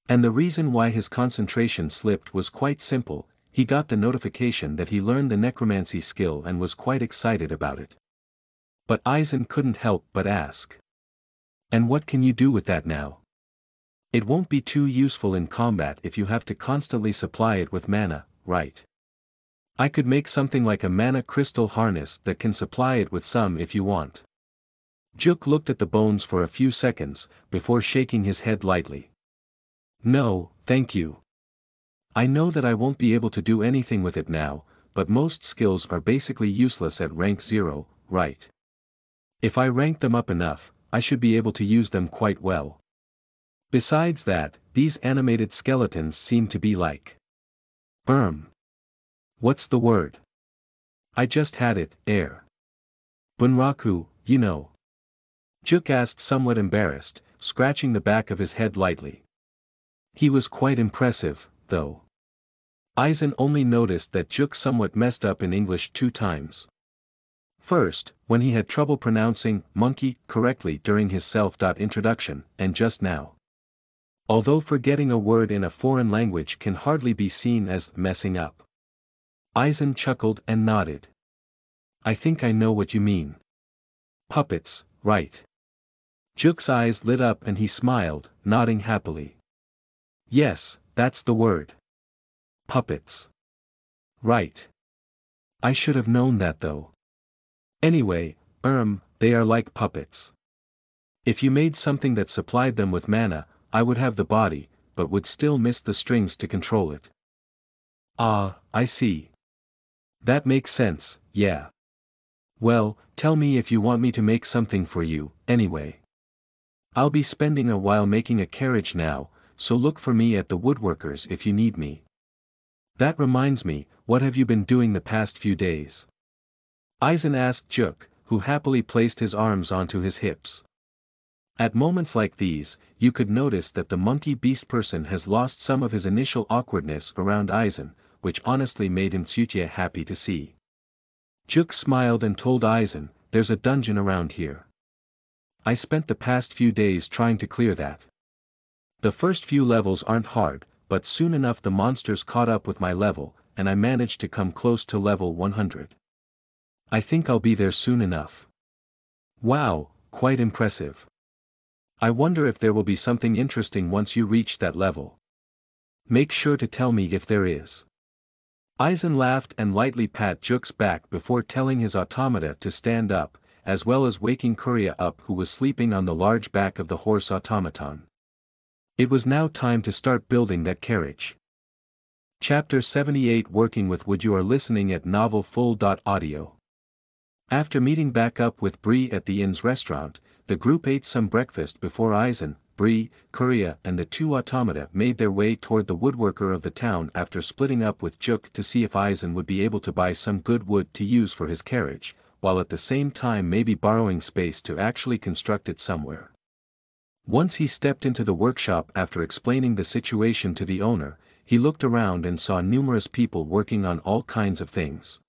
And the reason why his concentration slipped was quite simple: he got the notification that he learned the necromancy skill and was quite excited about it. But Aizen couldn't help but ask, "And what can you do with that now? It won't be too useful in combat if you have to constantly supply it with mana, right? I could make something like a mana crystal harness that can supply it with some if you want." Juk looked at the bones for a few seconds, before shaking his head lightly. "No, thank you. I know that I won't be able to do anything with it now, but most skills are basically useless at rank zero, right? If I rank them up enough, I should be able to use them quite well. Besides that, these animated skeletons seem to be like... erm. What's the word? I just had it, air. Bunraku, you know." Juk asked, somewhat embarrassed, scratching the back of his head lightly. He was quite impressive, though. Aizen only noticed that Juk somewhat messed up in English two times. First, when he had trouble pronouncing monkey correctly during his self-introduction, and just now. Although forgetting a word in a foreign language can hardly be seen as messing up. Aizen chuckled and nodded. "I think I know what you mean. Puppets, right?" Juk's eyes lit up and he smiled, nodding happily. "Yes, that's the word. Puppets. Right. I should have known that though. Anyway, erm, they are like puppets. If you made something that supplied them with mana, I would have the body, but would still miss the strings to control it." "Ah, I see. That makes sense, yeah. Well, tell me if you want me to make something for you, anyway. I'll be spending a while making a carriage now, so look for me at the woodworkers if you need me. That reminds me, what have you been doing the past few days?" Aizen asked Juk, who happily placed his arms onto his hips. At moments like these, you could notice that the monkey beast person has lost some of his initial awkwardness around Aizen, which honestly made him Tsutia happy to see. Juk smiled and told Aizen, "There's a dungeon around here. I spent the past few days trying to clear that. The first few levels aren't hard, but soon enough the monsters caught up with my level, and I managed to come close to level one hundred. I think I'll be there soon enough." "Wow, quite impressive. I wonder if there will be something interesting once you reach that level. Make sure to tell me if there is." Aizen laughed and lightly pat Juk's back before telling his automata to stand up, as well as waking Kuria up, who was sleeping on the large back of the horse automaton. It was now time to start building that carriage. Chapter seventy-eight Working with Wood. You are listening at novel full dot audio. After meeting back up with Bree at the inn's restaurant, the group ate some breakfast before Aizen, Bree, Kuria and the two automata made their way toward the woodworker of the town after splitting up with Juk to see if Aizen would be able to buy some good wood to use for his carriage, while at the same time maybe borrowing space to actually construct it somewhere. Once he stepped into the workshop after explaining the situation to the owner, he looked around and saw numerous people working on all kinds of things.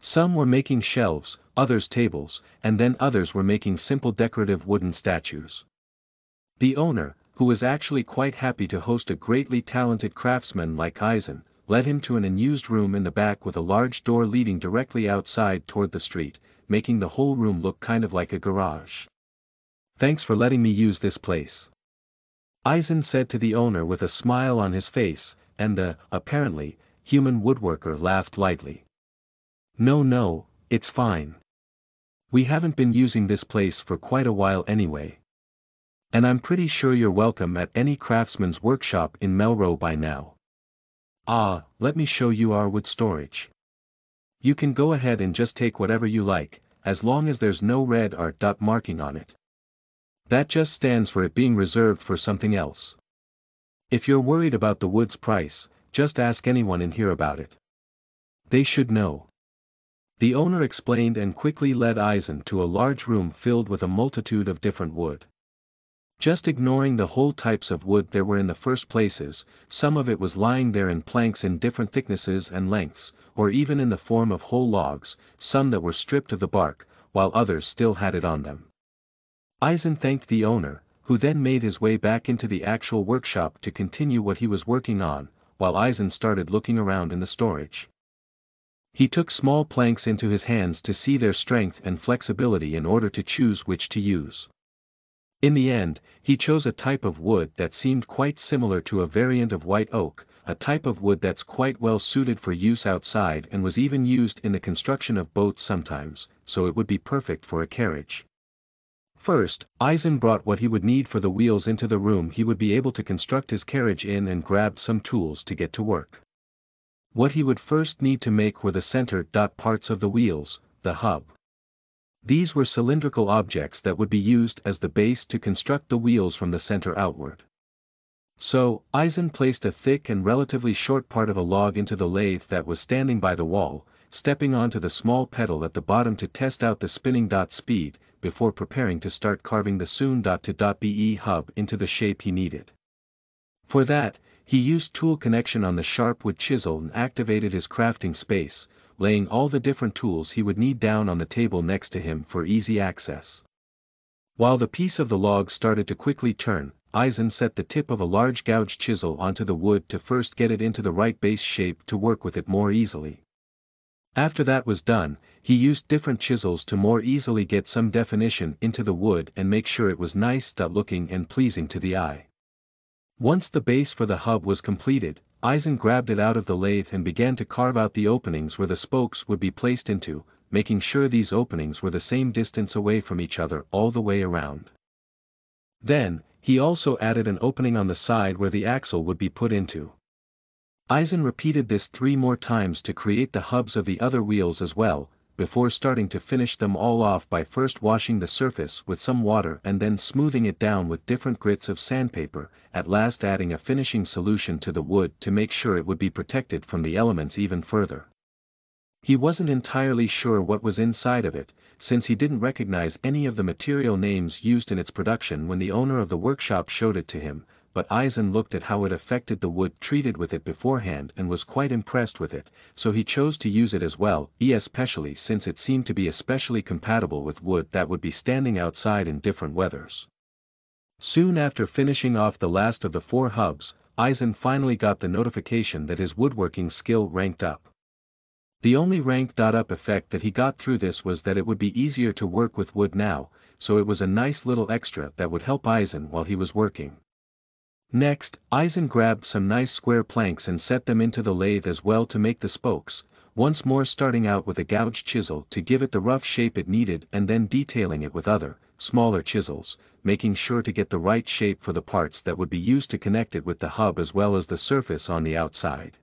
Some were making shelves, others tables, and then others were making simple decorative wooden statues. The owner, who was actually quite happy to host a greatly talented craftsman like Aizen, led him to an unused room in the back with a large door leading directly outside toward the street, making the whole room look kind of like a garage. "Thanks for letting me use this place," Aizen said to the owner with a smile on his face, and the, apparently, human woodworker laughed lightly. "No no, it's fine. We haven't been using this place for quite a while anyway. And I'm pretty sure you're welcome at any craftsman's workshop in Melrose by now. Ah, let me show you our wood storage. You can go ahead and just take whatever you like, as long as there's no red art dot marking on it. That just stands for it being reserved for something else. If you're worried about the wood's price, just ask anyone in here about it. They should know. The owner explained and quickly led Aizen to a large room filled with a multitude of different wood. Just ignoring the whole types of wood there were in the first places, some of it was lying there in planks in different thicknesses and lengths, or even in the form of whole logs, some that were stripped of the bark, while others still had it on them. Aizen thanked the owner, who then made his way back into the actual workshop to continue what he was working on, while Aizen started looking around in the storage. He took small planks into his hands to see their strength and flexibility in order to choose which to use. In the end, he chose a type of wood that seemed quite similar to a variant of white oak, a type of wood that's quite well suited for use outside and was even used in the construction of boats sometimes, so it would be perfect for a carriage. First, Aizen brought what he would need for the wheels into the room he would be able to construct his carriage in and grabbed some tools to get to work. What he would first need to make were the center dot parts of the wheels, the hub. These were cylindrical objects that would be used as the base to construct the wheels from the center outward. So, Aizen placed a thick and relatively short part of a log into the lathe that was standing by the wall, stepping onto the small pedal at the bottom to test out the spinning dot speed, before preparing to start carving the soon dot to dot be hub into the shape he needed. For that, he used Tool Connection on the sharp wood chisel and activated his crafting space, laying all the different tools he would need down on the table next to him for easy access. While the piece of the log started to quickly turn, Aizen set the tip of a large gouge chisel onto the wood to first get it into the right base shape to work with it more easily. After that was done, he used different chisels to more easily get some definition into the wood and make sure it was nice looking and pleasing to the eye. Once the base for the hub was completed, Aizen grabbed it out of the lathe and began to carve out the openings where the spokes would be placed into, making sure these openings were the same distance away from each other all the way around. Then, he also added an opening on the side where the axle would be put into. Aizen repeated this three more times to create the hubs of the other wheels as well, before starting to finish them all off by first washing the surface with some water and then smoothing it down with different grits of sandpaper, at last adding a finishing solution to the wood to make sure it would be protected from the elements even further. He wasn't entirely sure what was inside of it, since he didn't recognize any of the material names used in its production when the owner of the workshop showed it to him, but Aizen looked at how it affected the wood treated with it beforehand and was quite impressed with it, so he chose to use it as well, especially since it seemed to be especially compatible with wood that would be standing outside in different weathers. Soon after finishing off the last of the four hubs, Aizen finally got the notification that his woodworking skill ranked up. The only ranked up effect that he got through this was that it would be easier to work with wood now, so it was a nice little extra that would help Aizen while he was working. Next, Aizen grabbed some nice square planks and set them into the lathe as well to make the spokes, once more starting out with a gouge chisel to give it the rough shape it needed and then detailing it with other, smaller chisels, making sure to get the right shape for the parts that would be used to connect it with the hub as well as the surface on the outside.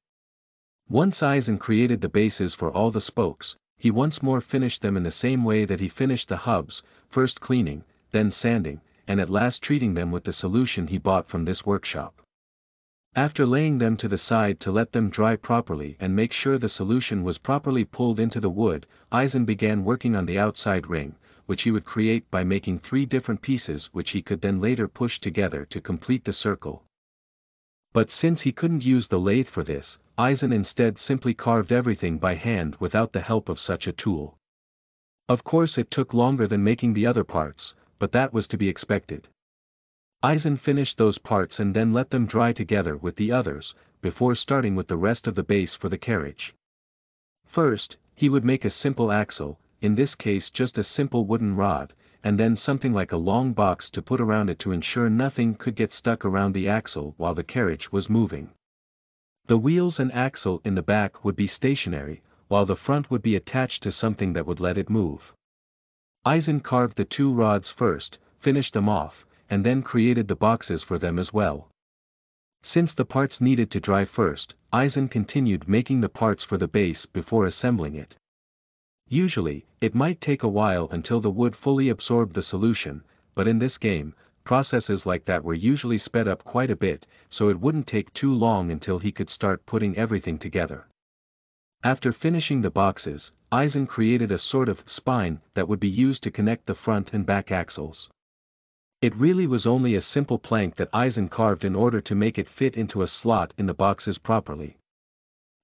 Once Aizen created the bases for all the spokes, he once more finished them in the same way that he finished the hubs, first cleaning, then sanding, and at last treating them with the solution he bought from this workshop. After laying them to the side to let them dry properly and make sure the solution was properly pulled into the wood, Aizen began working on the outside ring, which he would create by making three different pieces which he could then later push together to complete the circle. But since he couldn't use the lathe for this, Aizen instead simply carved everything by hand without the help of such a tool. Of course it took longer than making the other parts, but that was to be expected. Aizen finished those parts and then let them dry together with the others, before starting with the rest of the base for the carriage. First, he would make a simple axle, in this case just a simple wooden rod, and then something like a long box to put around it to ensure nothing could get stuck around the axle while the carriage was moving. The wheels and axle in the back would be stationary, while the front would be attached to something that would let it move. Aizen carved the two rods first, finished them off, and then created the boxes for them as well. Since the parts needed to dry first, Aizen continued making the parts for the base before assembling it. Usually, it might take a while until the wood fully absorbed the solution, but in this game, Processes like that were usually sped up quite a bit, so it wouldn't take too long until he could start putting everything together. After finishing the boxes, Eisen created a sort of spine that would be used to connect the front and back axles. It really was only a simple plank that Eisen carved in order to make it fit into a slot in the boxes properly.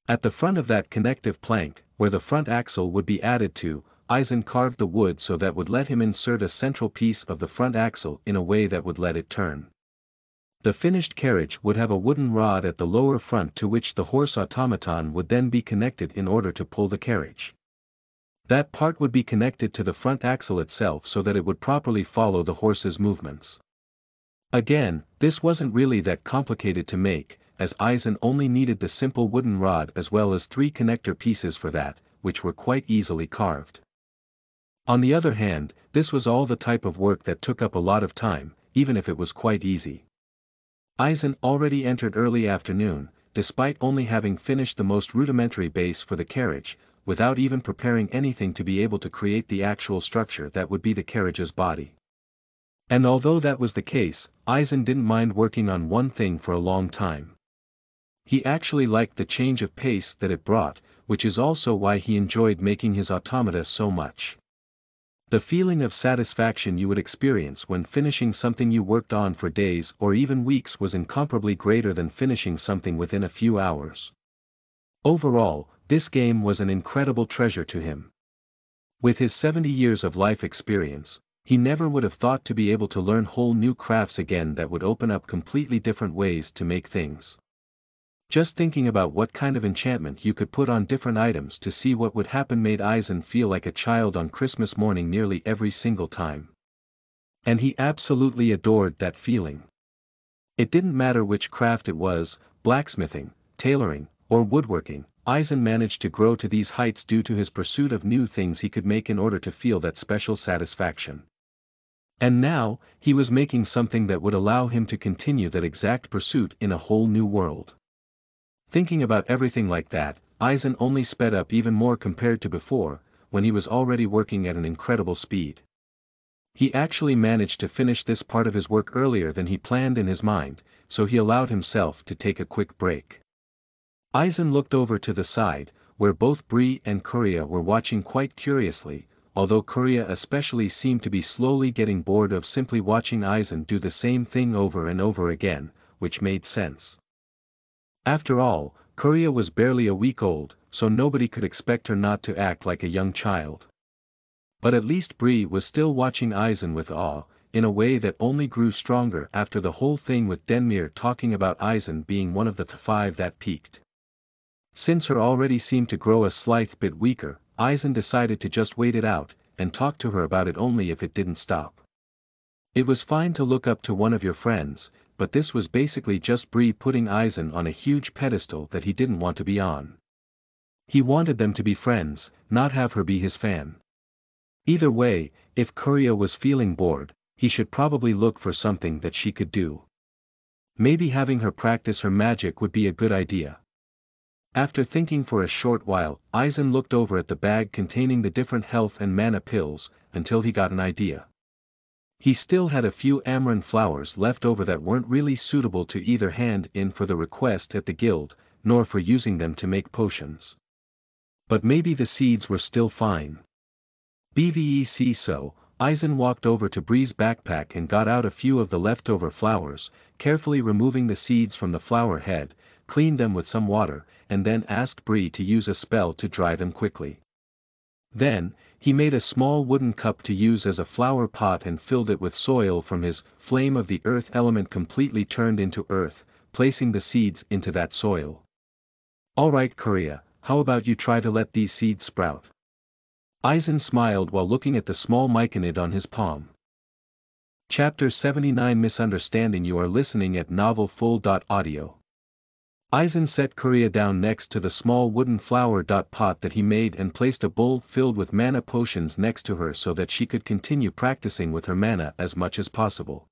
At the front of that connective plank, where the front axle would be added to, Eisen carved the wood so that would let him insert a central piece of the front axle in a way that would let it turn. The finished carriage would have a wooden rod at the lower front to which the horse automaton would then be connected in order to pull the carriage. That part would be connected to the front axle itself so that it would properly follow the horse's movements. Again, this wasn't really that complicated to make, as Eisen only needed the simple wooden rod as well as three connector pieces for that, which were quite easily carved. On the other hand, this was all the type of work that took up a lot of time, even if it was quite easy. Eisen already entered early afternoon, despite only having finished the most rudimentary base for the carriage, without even preparing anything to be able to create the actual structure that would be the carriage's body. And although that was the case, Eisen didn't mind working on one thing for a long time. He actually liked the change of pace that it brought, which is also why he enjoyed making his automata so much. The feeling of satisfaction you would experience when finishing something you worked on for days or even weeks was incomparably greater than finishing something within a few hours. Overall, this game was an incredible treasure to him. With his seventy years of life experience, he never would have thought to be able to learn whole new crafts again that would open up completely different ways to make things. Just thinking about what kind of enchantment you could put on different items to see what would happen made Eisen feel like a child on Christmas morning nearly every single time. And he absolutely adored that feeling. It didn't matter which craft it was, blacksmithing, tailoring, or woodworking, Eisen managed to grow to these heights due to his pursuit of new things he could make in order to feel that special satisfaction. And now, he was making something that would allow him to continue that exact pursuit in a whole new world. Thinking about everything like that, Eisen only sped up even more compared to before, when he was already working at an incredible speed. He actually managed to finish this part of his work earlier than he planned in his mind, so he allowed himself to take a quick break. Eisen looked over to the side, where both Bree and Kuria were watching quite curiously, although Kuria especially seemed to be slowly getting bored of simply watching Eisen do the same thing over and over again, which made sense. After all, Kuria was barely a week old, so nobody could expect her not to act like a young child. But at least Bree was still watching Eisen with awe, in a way that only grew stronger after the whole thing with Denmir talking about Eisen being one of the five that peaked. Since her already seemed to grow a slight bit weaker, Eisen decided to just wait it out, and talk to her about it only if it didn't stop. It was fine to look up to one of your friends, but this was basically just Bree putting Eisen on a huge pedestal that he didn't want to be on. He wanted them to be friends, not have her be his fan. Either way, if Kuria was feeling bored, he should probably look for something that she could do. Maybe having her practice her magic would be a good idea. After thinking for a short while, Eisen looked over at the bag containing the different health and mana pills, until he got an idea. He still had a few Amran flowers left over that weren't really suitable to either hand in for the request at the guild, nor for using them to make potions. But maybe the seeds were still fine. Bvec so, Eisen walked over to Bree's backpack and got out a few of the leftover flowers, carefully removing the seeds from the flower head, cleaned them with some water, and then asked Bree to use a spell to dry them quickly. Then, he made a small wooden cup to use as a flower pot and filled it with soil from his Flame of the Earth element completely turned into earth, placing the seeds into that soil. "Alright Kuria, how about you try to let these seeds sprout?" Eisen smiled while looking at the small myconid on his palm. Chapter seventy-nine Misunderstanding. You are listening at novel full dot audio. Eisen set Kuria down next to the small wooden flower pot that he made and placed a bowl filled with mana potions next to her so that she could continue practicing with her mana as much as possible.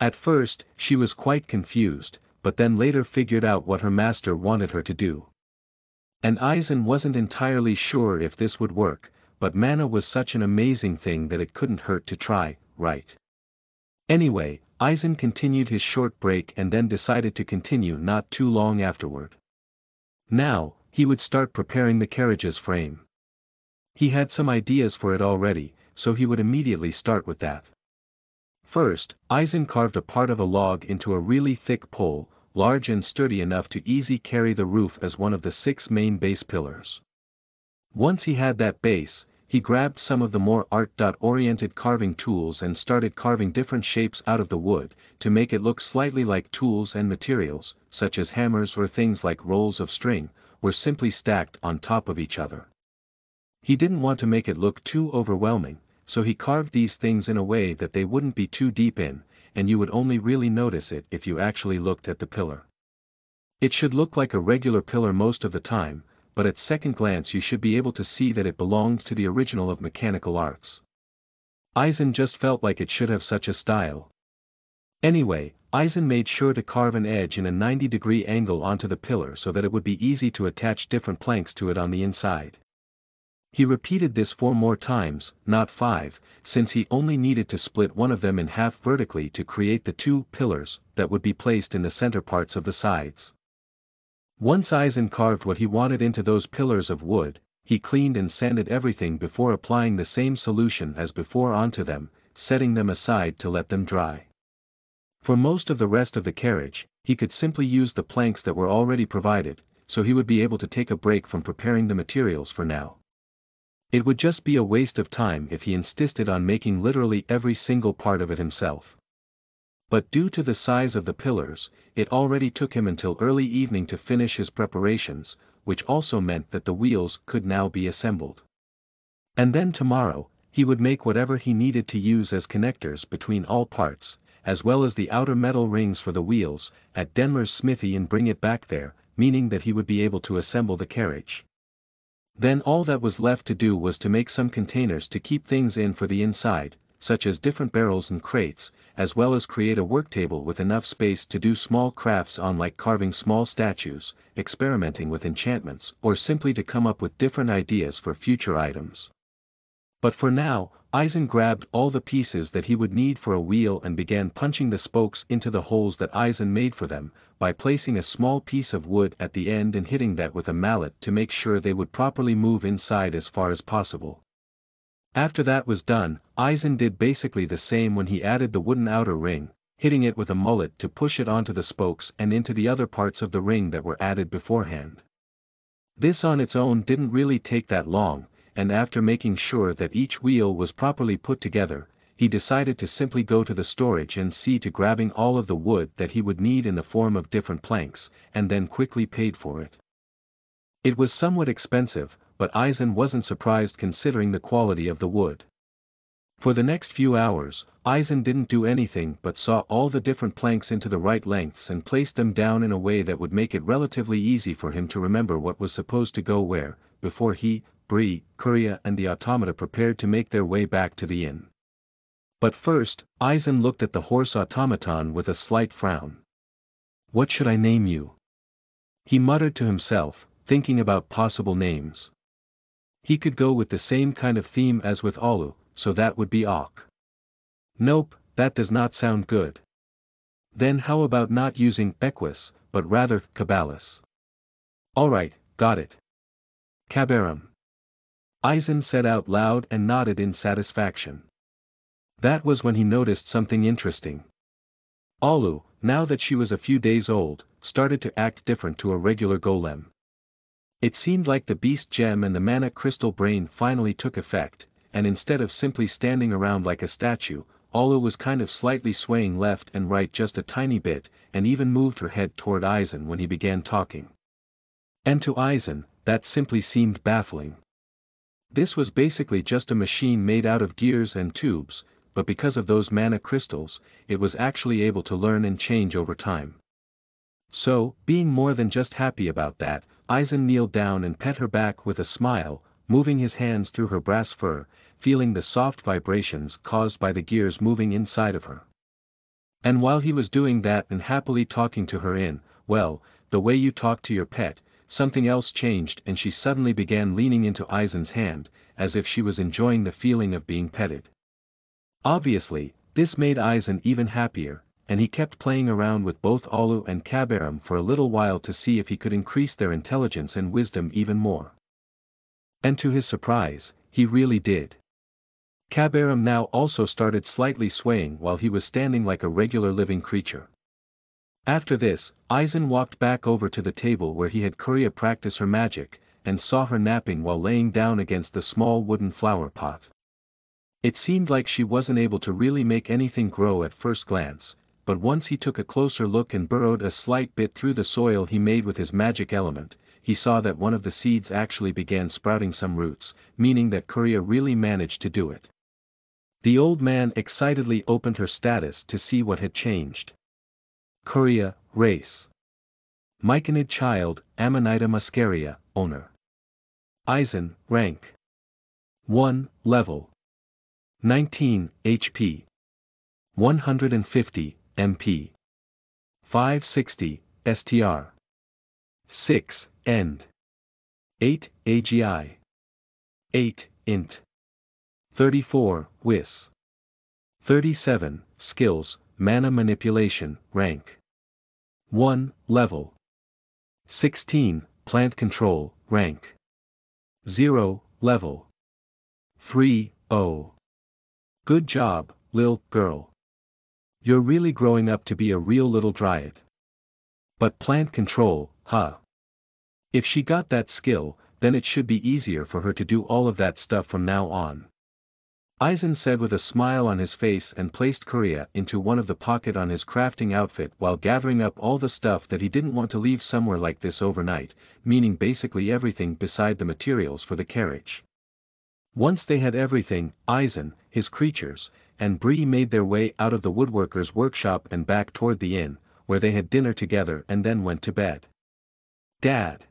At first, she was quite confused, but then later figured out what her master wanted her to do. And Eisen wasn't entirely sure if this would work, but mana was such an amazing thing that it couldn't hurt to try, right? Anyway, Aizen continued his short break and then decided to continue not too long afterward. Now, he would start preparing the carriage's frame. He had some ideas for it already, so he would immediately start with that. First, Aizen carved a part of a log into a really thick pole, large and sturdy enough to easily carry the roof as one of the six main base pillars. Once he had that base, he grabbed some of the more art-oriented carving tools and started carving different shapes out of the wood, to make it look slightly like tools and materials, such as hammers or things like rolls of string, were simply stacked on top of each other. He didn't want to make it look too overwhelming, so he carved these things in a way that they wouldn't be too deep in, and you would only really notice it if you actually looked at the pillar. It should look like a regular pillar most of the time, but at second glance you should be able to see that it belonged to the Original of Mechanical Arts. Aizen just felt like it should have such a style. Anyway, Aizen made sure to carve an edge in a ninety degree angle onto the pillar so that it would be easy to attach different planks to it on the inside. He repeated this four more times, not five, since he only needed to split one of them in half vertically to create the two pillars that would be placed in the center parts of the sides. Once Aizen carved what he wanted into those pillars of wood, he cleaned and sanded everything before applying the same solution as before onto them, setting them aside to let them dry. For most of the rest of the carriage, he could simply use the planks that were already provided, so he would be able to take a break from preparing the materials for now. It would just be a waste of time if he insisted on making literally every single part of it himself. But due to the size of the pillars, it already took him until early evening to finish his preparations, which also meant that the wheels could now be assembled. And then tomorrow, he would make whatever he needed to use as connectors between all parts, as well as the outer metal rings for the wheels, at Denmir's smithy and bring it back there, meaning that he would be able to assemble the carriage. Then all that was left to do was to make some containers to keep things in for the inside, such as different barrels and crates, as well as create a worktable with enough space to do small crafts on, like carving small statues, experimenting with enchantments, or simply to come up with different ideas for future items. But for now, Aizen grabbed all the pieces that he would need for a wheel and began punching the spokes into the holes that Aizen made for them, by placing a small piece of wood at the end and hitting that with a mallet to make sure they would properly move inside as far as possible. After that was done, Aizen did basically the same when he added the wooden outer ring, hitting it with a mullet to push it onto the spokes and into the other parts of the ring that were added beforehand. This on its own didn't really take that long, and after making sure that each wheel was properly put together, he decided to simply go to the storage and see to grabbing all of the wood that he would need in the form of different planks, and then quickly paid for it. It was somewhat expensive, but Aizen wasn't surprised considering the quality of the wood. For the next few hours, Aizen didn't do anything but saw all the different planks into the right lengths and placed them down in a way that would make it relatively easy for him to remember what was supposed to go where, before he, Bree, Kuria and the automata prepared to make their way back to the inn. But first, Aizen looked at the horse automaton with a slight frown. "What should I name you?" he muttered to himself, thinking about possible names. He could go with the same kind of theme as with Alu, so that would be Auk. Nope, that does not sound good. Then how about not using Equus, but rather Cabalus? Alright, got it. Kabarim. Aizen said out loud and nodded in satisfaction. That was when he noticed something interesting. Alu, now that she was a few days old, started to act different to a regular golem. It seemed like the beast gem and the mana crystal brain finally took effect, and instead of simply standing around like a statue, Alu was kind of slightly swaying left and right just a tiny bit, and even moved her head toward Aizen when he began talking. And to Aizen, that simply seemed baffling. This was basically just a machine made out of gears and tubes, but because of those mana crystals, it was actually able to learn and change over time. So, being more than just happy about that, Aizen kneeled down and pet her back with a smile, moving his hands through her brass fur, feeling the soft vibrations caused by the gears moving inside of her. And while he was doing that and happily talking to her in, well, the way you talk to your pet, something else changed and she suddenly began leaning into Aizen's hand, as if she was enjoying the feeling of being petted. Obviously, This made Aizen even happier, and he kept playing around with both Alu and Kabarim for a little while to see if he could increase their intelligence and wisdom even more. And to his surprise, he really did. Kabarim now also started slightly swaying while he was standing like a regular living creature. After this, Aizen walked back over to the table where he had Kuria practice her magic, and saw her napping while laying down against the small wooden flower pot. It seemed like she wasn't able to really make anything grow at first glance, but once he took a closer look and burrowed a slight bit through the soil he made with his magic element, he saw that one of the seeds actually began sprouting some roots, meaning that Kuria really managed to do it. The old man excitedly opened her status to see what had changed. Kuria, race. Myconid child, Amanita muscaria, owner. Aizen, rank. one, level. nineteen, H P. one hundred fifty, M P. five sixty, S T R. six, End. eight, A G I. eight, Int. thirty-four, Wis. thirty-seven, Skills, Mana Manipulation, rank. one, Level. sixteen, Plant Control, rank. zero, Level. three, O. Good job, lil' girl. You're really growing up to be a real little dryad. But plant control, huh? If she got that skill, then it should be easier for her to do all of that stuff from now on. Aizen said with a smile on his face and placed Kuria into one of the pocket on his crafting outfit while gathering up all the stuff that he didn't want to leave somewhere like this overnight, meaning basically everything beside the materials for the carriage. Once they had everything, Aizen, his creatures, and Bree made their way out of the woodworker's workshop and back toward the inn, where they had dinner together and then went to bed. Dad!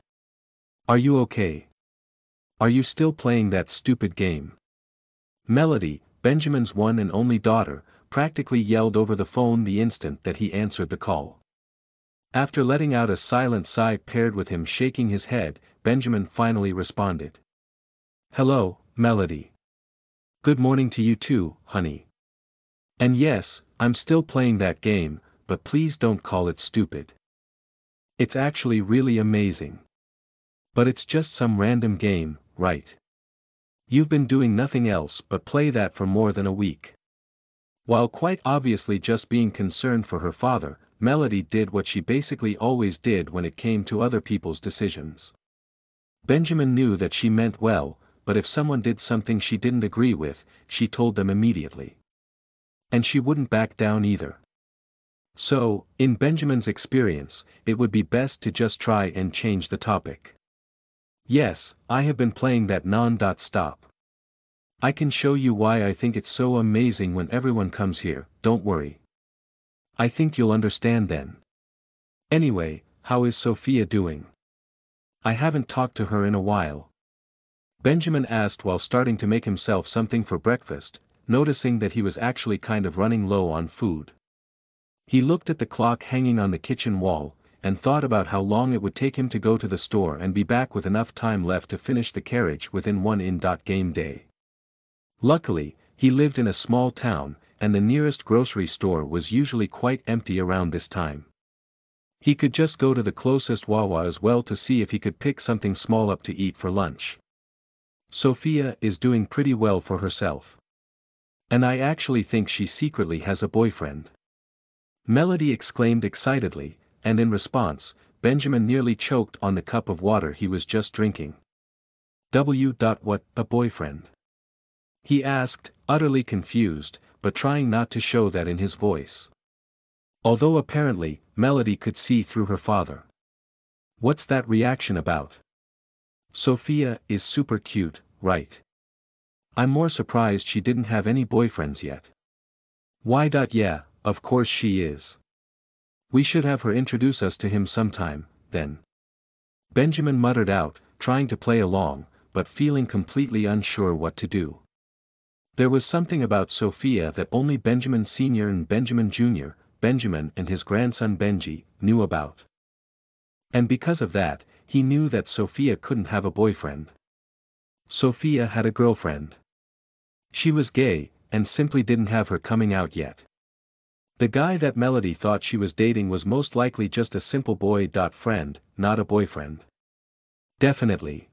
Are you okay? Are you still playing that stupid game? Melody, Benjamin's one and only daughter, practically yelled over the phone the instant that he answered the call. After letting out a silent sigh paired with him shaking his head, Benjamin finally responded. Hello, Melody. Good morning to you too, honey. And yes, I'm still playing that game, but please don't call it stupid. It's actually really amazing. But it's just some random game, right? You've been doing nothing else but play that for more than a week. While quite obviously just being concerned for her father, Melody did what she basically always did when it came to other people's decisions. Benjamin knew that she meant well, but if someone did something she didn't agree with, she told them immediately. And she wouldn't back down either. So, in Benjamin's experience, it would be best to just try and change the topic. Yes, I have been playing that non-stop. I can show you why I think it's so amazing when everyone comes here, don't worry. I think you'll understand then. Anyway, how is Sophia doing? I haven't talked to her in a while. Benjamin asked while starting to make himself something for breakfast, noticing that he was actually kind of running low on food. He looked at the clock hanging on the kitchen wall, and thought about how long it would take him to go to the store and be back with enough time left to finish the carriage within one in-game day. Luckily, he lived in a small town, and the nearest grocery store was usually quite empty around this time. He could just go to the closest Wawa as well to see if he could pick something small up to eat for lunch. Sophia is doing pretty well for herself. And I actually think she secretly has a boyfriend. Melody exclaimed excitedly, and in response, Benjamin nearly choked on the cup of water he was just drinking. W. What, a boyfriend? He asked, utterly confused, but trying not to show that in his voice. Although apparently, Melody could see through her father. What's that reaction about? Sophia is super cute, right? I'm more surprised she didn't have any boyfriends yet. Why? Yeah, of course she is. We should have her introduce us to him sometime, then. Benjamin muttered out, trying to play along, but feeling completely unsure what to do. There was something about Sophia that only Benjamin Senior and Benjamin Junior, Benjamin and his grandson Benji, knew about. And because of that, he knew that Sophia couldn't have a boyfriend. Sophia had a girlfriend. She was gay, and simply didn't have her coming out yet. The guy that Melody thought she was dating was most likely just a simple boy-friend, not a boyfriend. Definitely.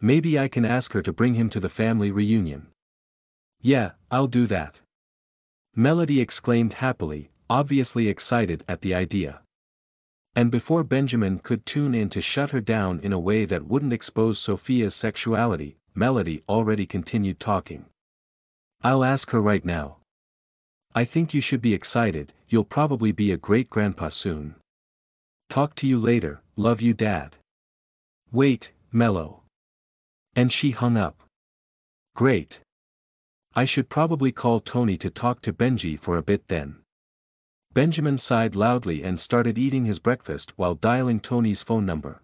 Maybe I can ask her to bring him to the family reunion. Yeah, I'll do that. Melody exclaimed happily, obviously excited at the idea. And before Benjamin could tune in to shut her down in a way that wouldn't expose Sophia's sexuality, Melody already continued talking. I'll ask her right now. I think you should be excited, you'll probably be a great-grandpa soon. Talk to you later, love you dad. Wait, Mello. And she hung up. Great. I should probably call Tony to talk to Benji for a bit then. Benjamin sighed loudly and started eating his breakfast while dialing Tony's phone number.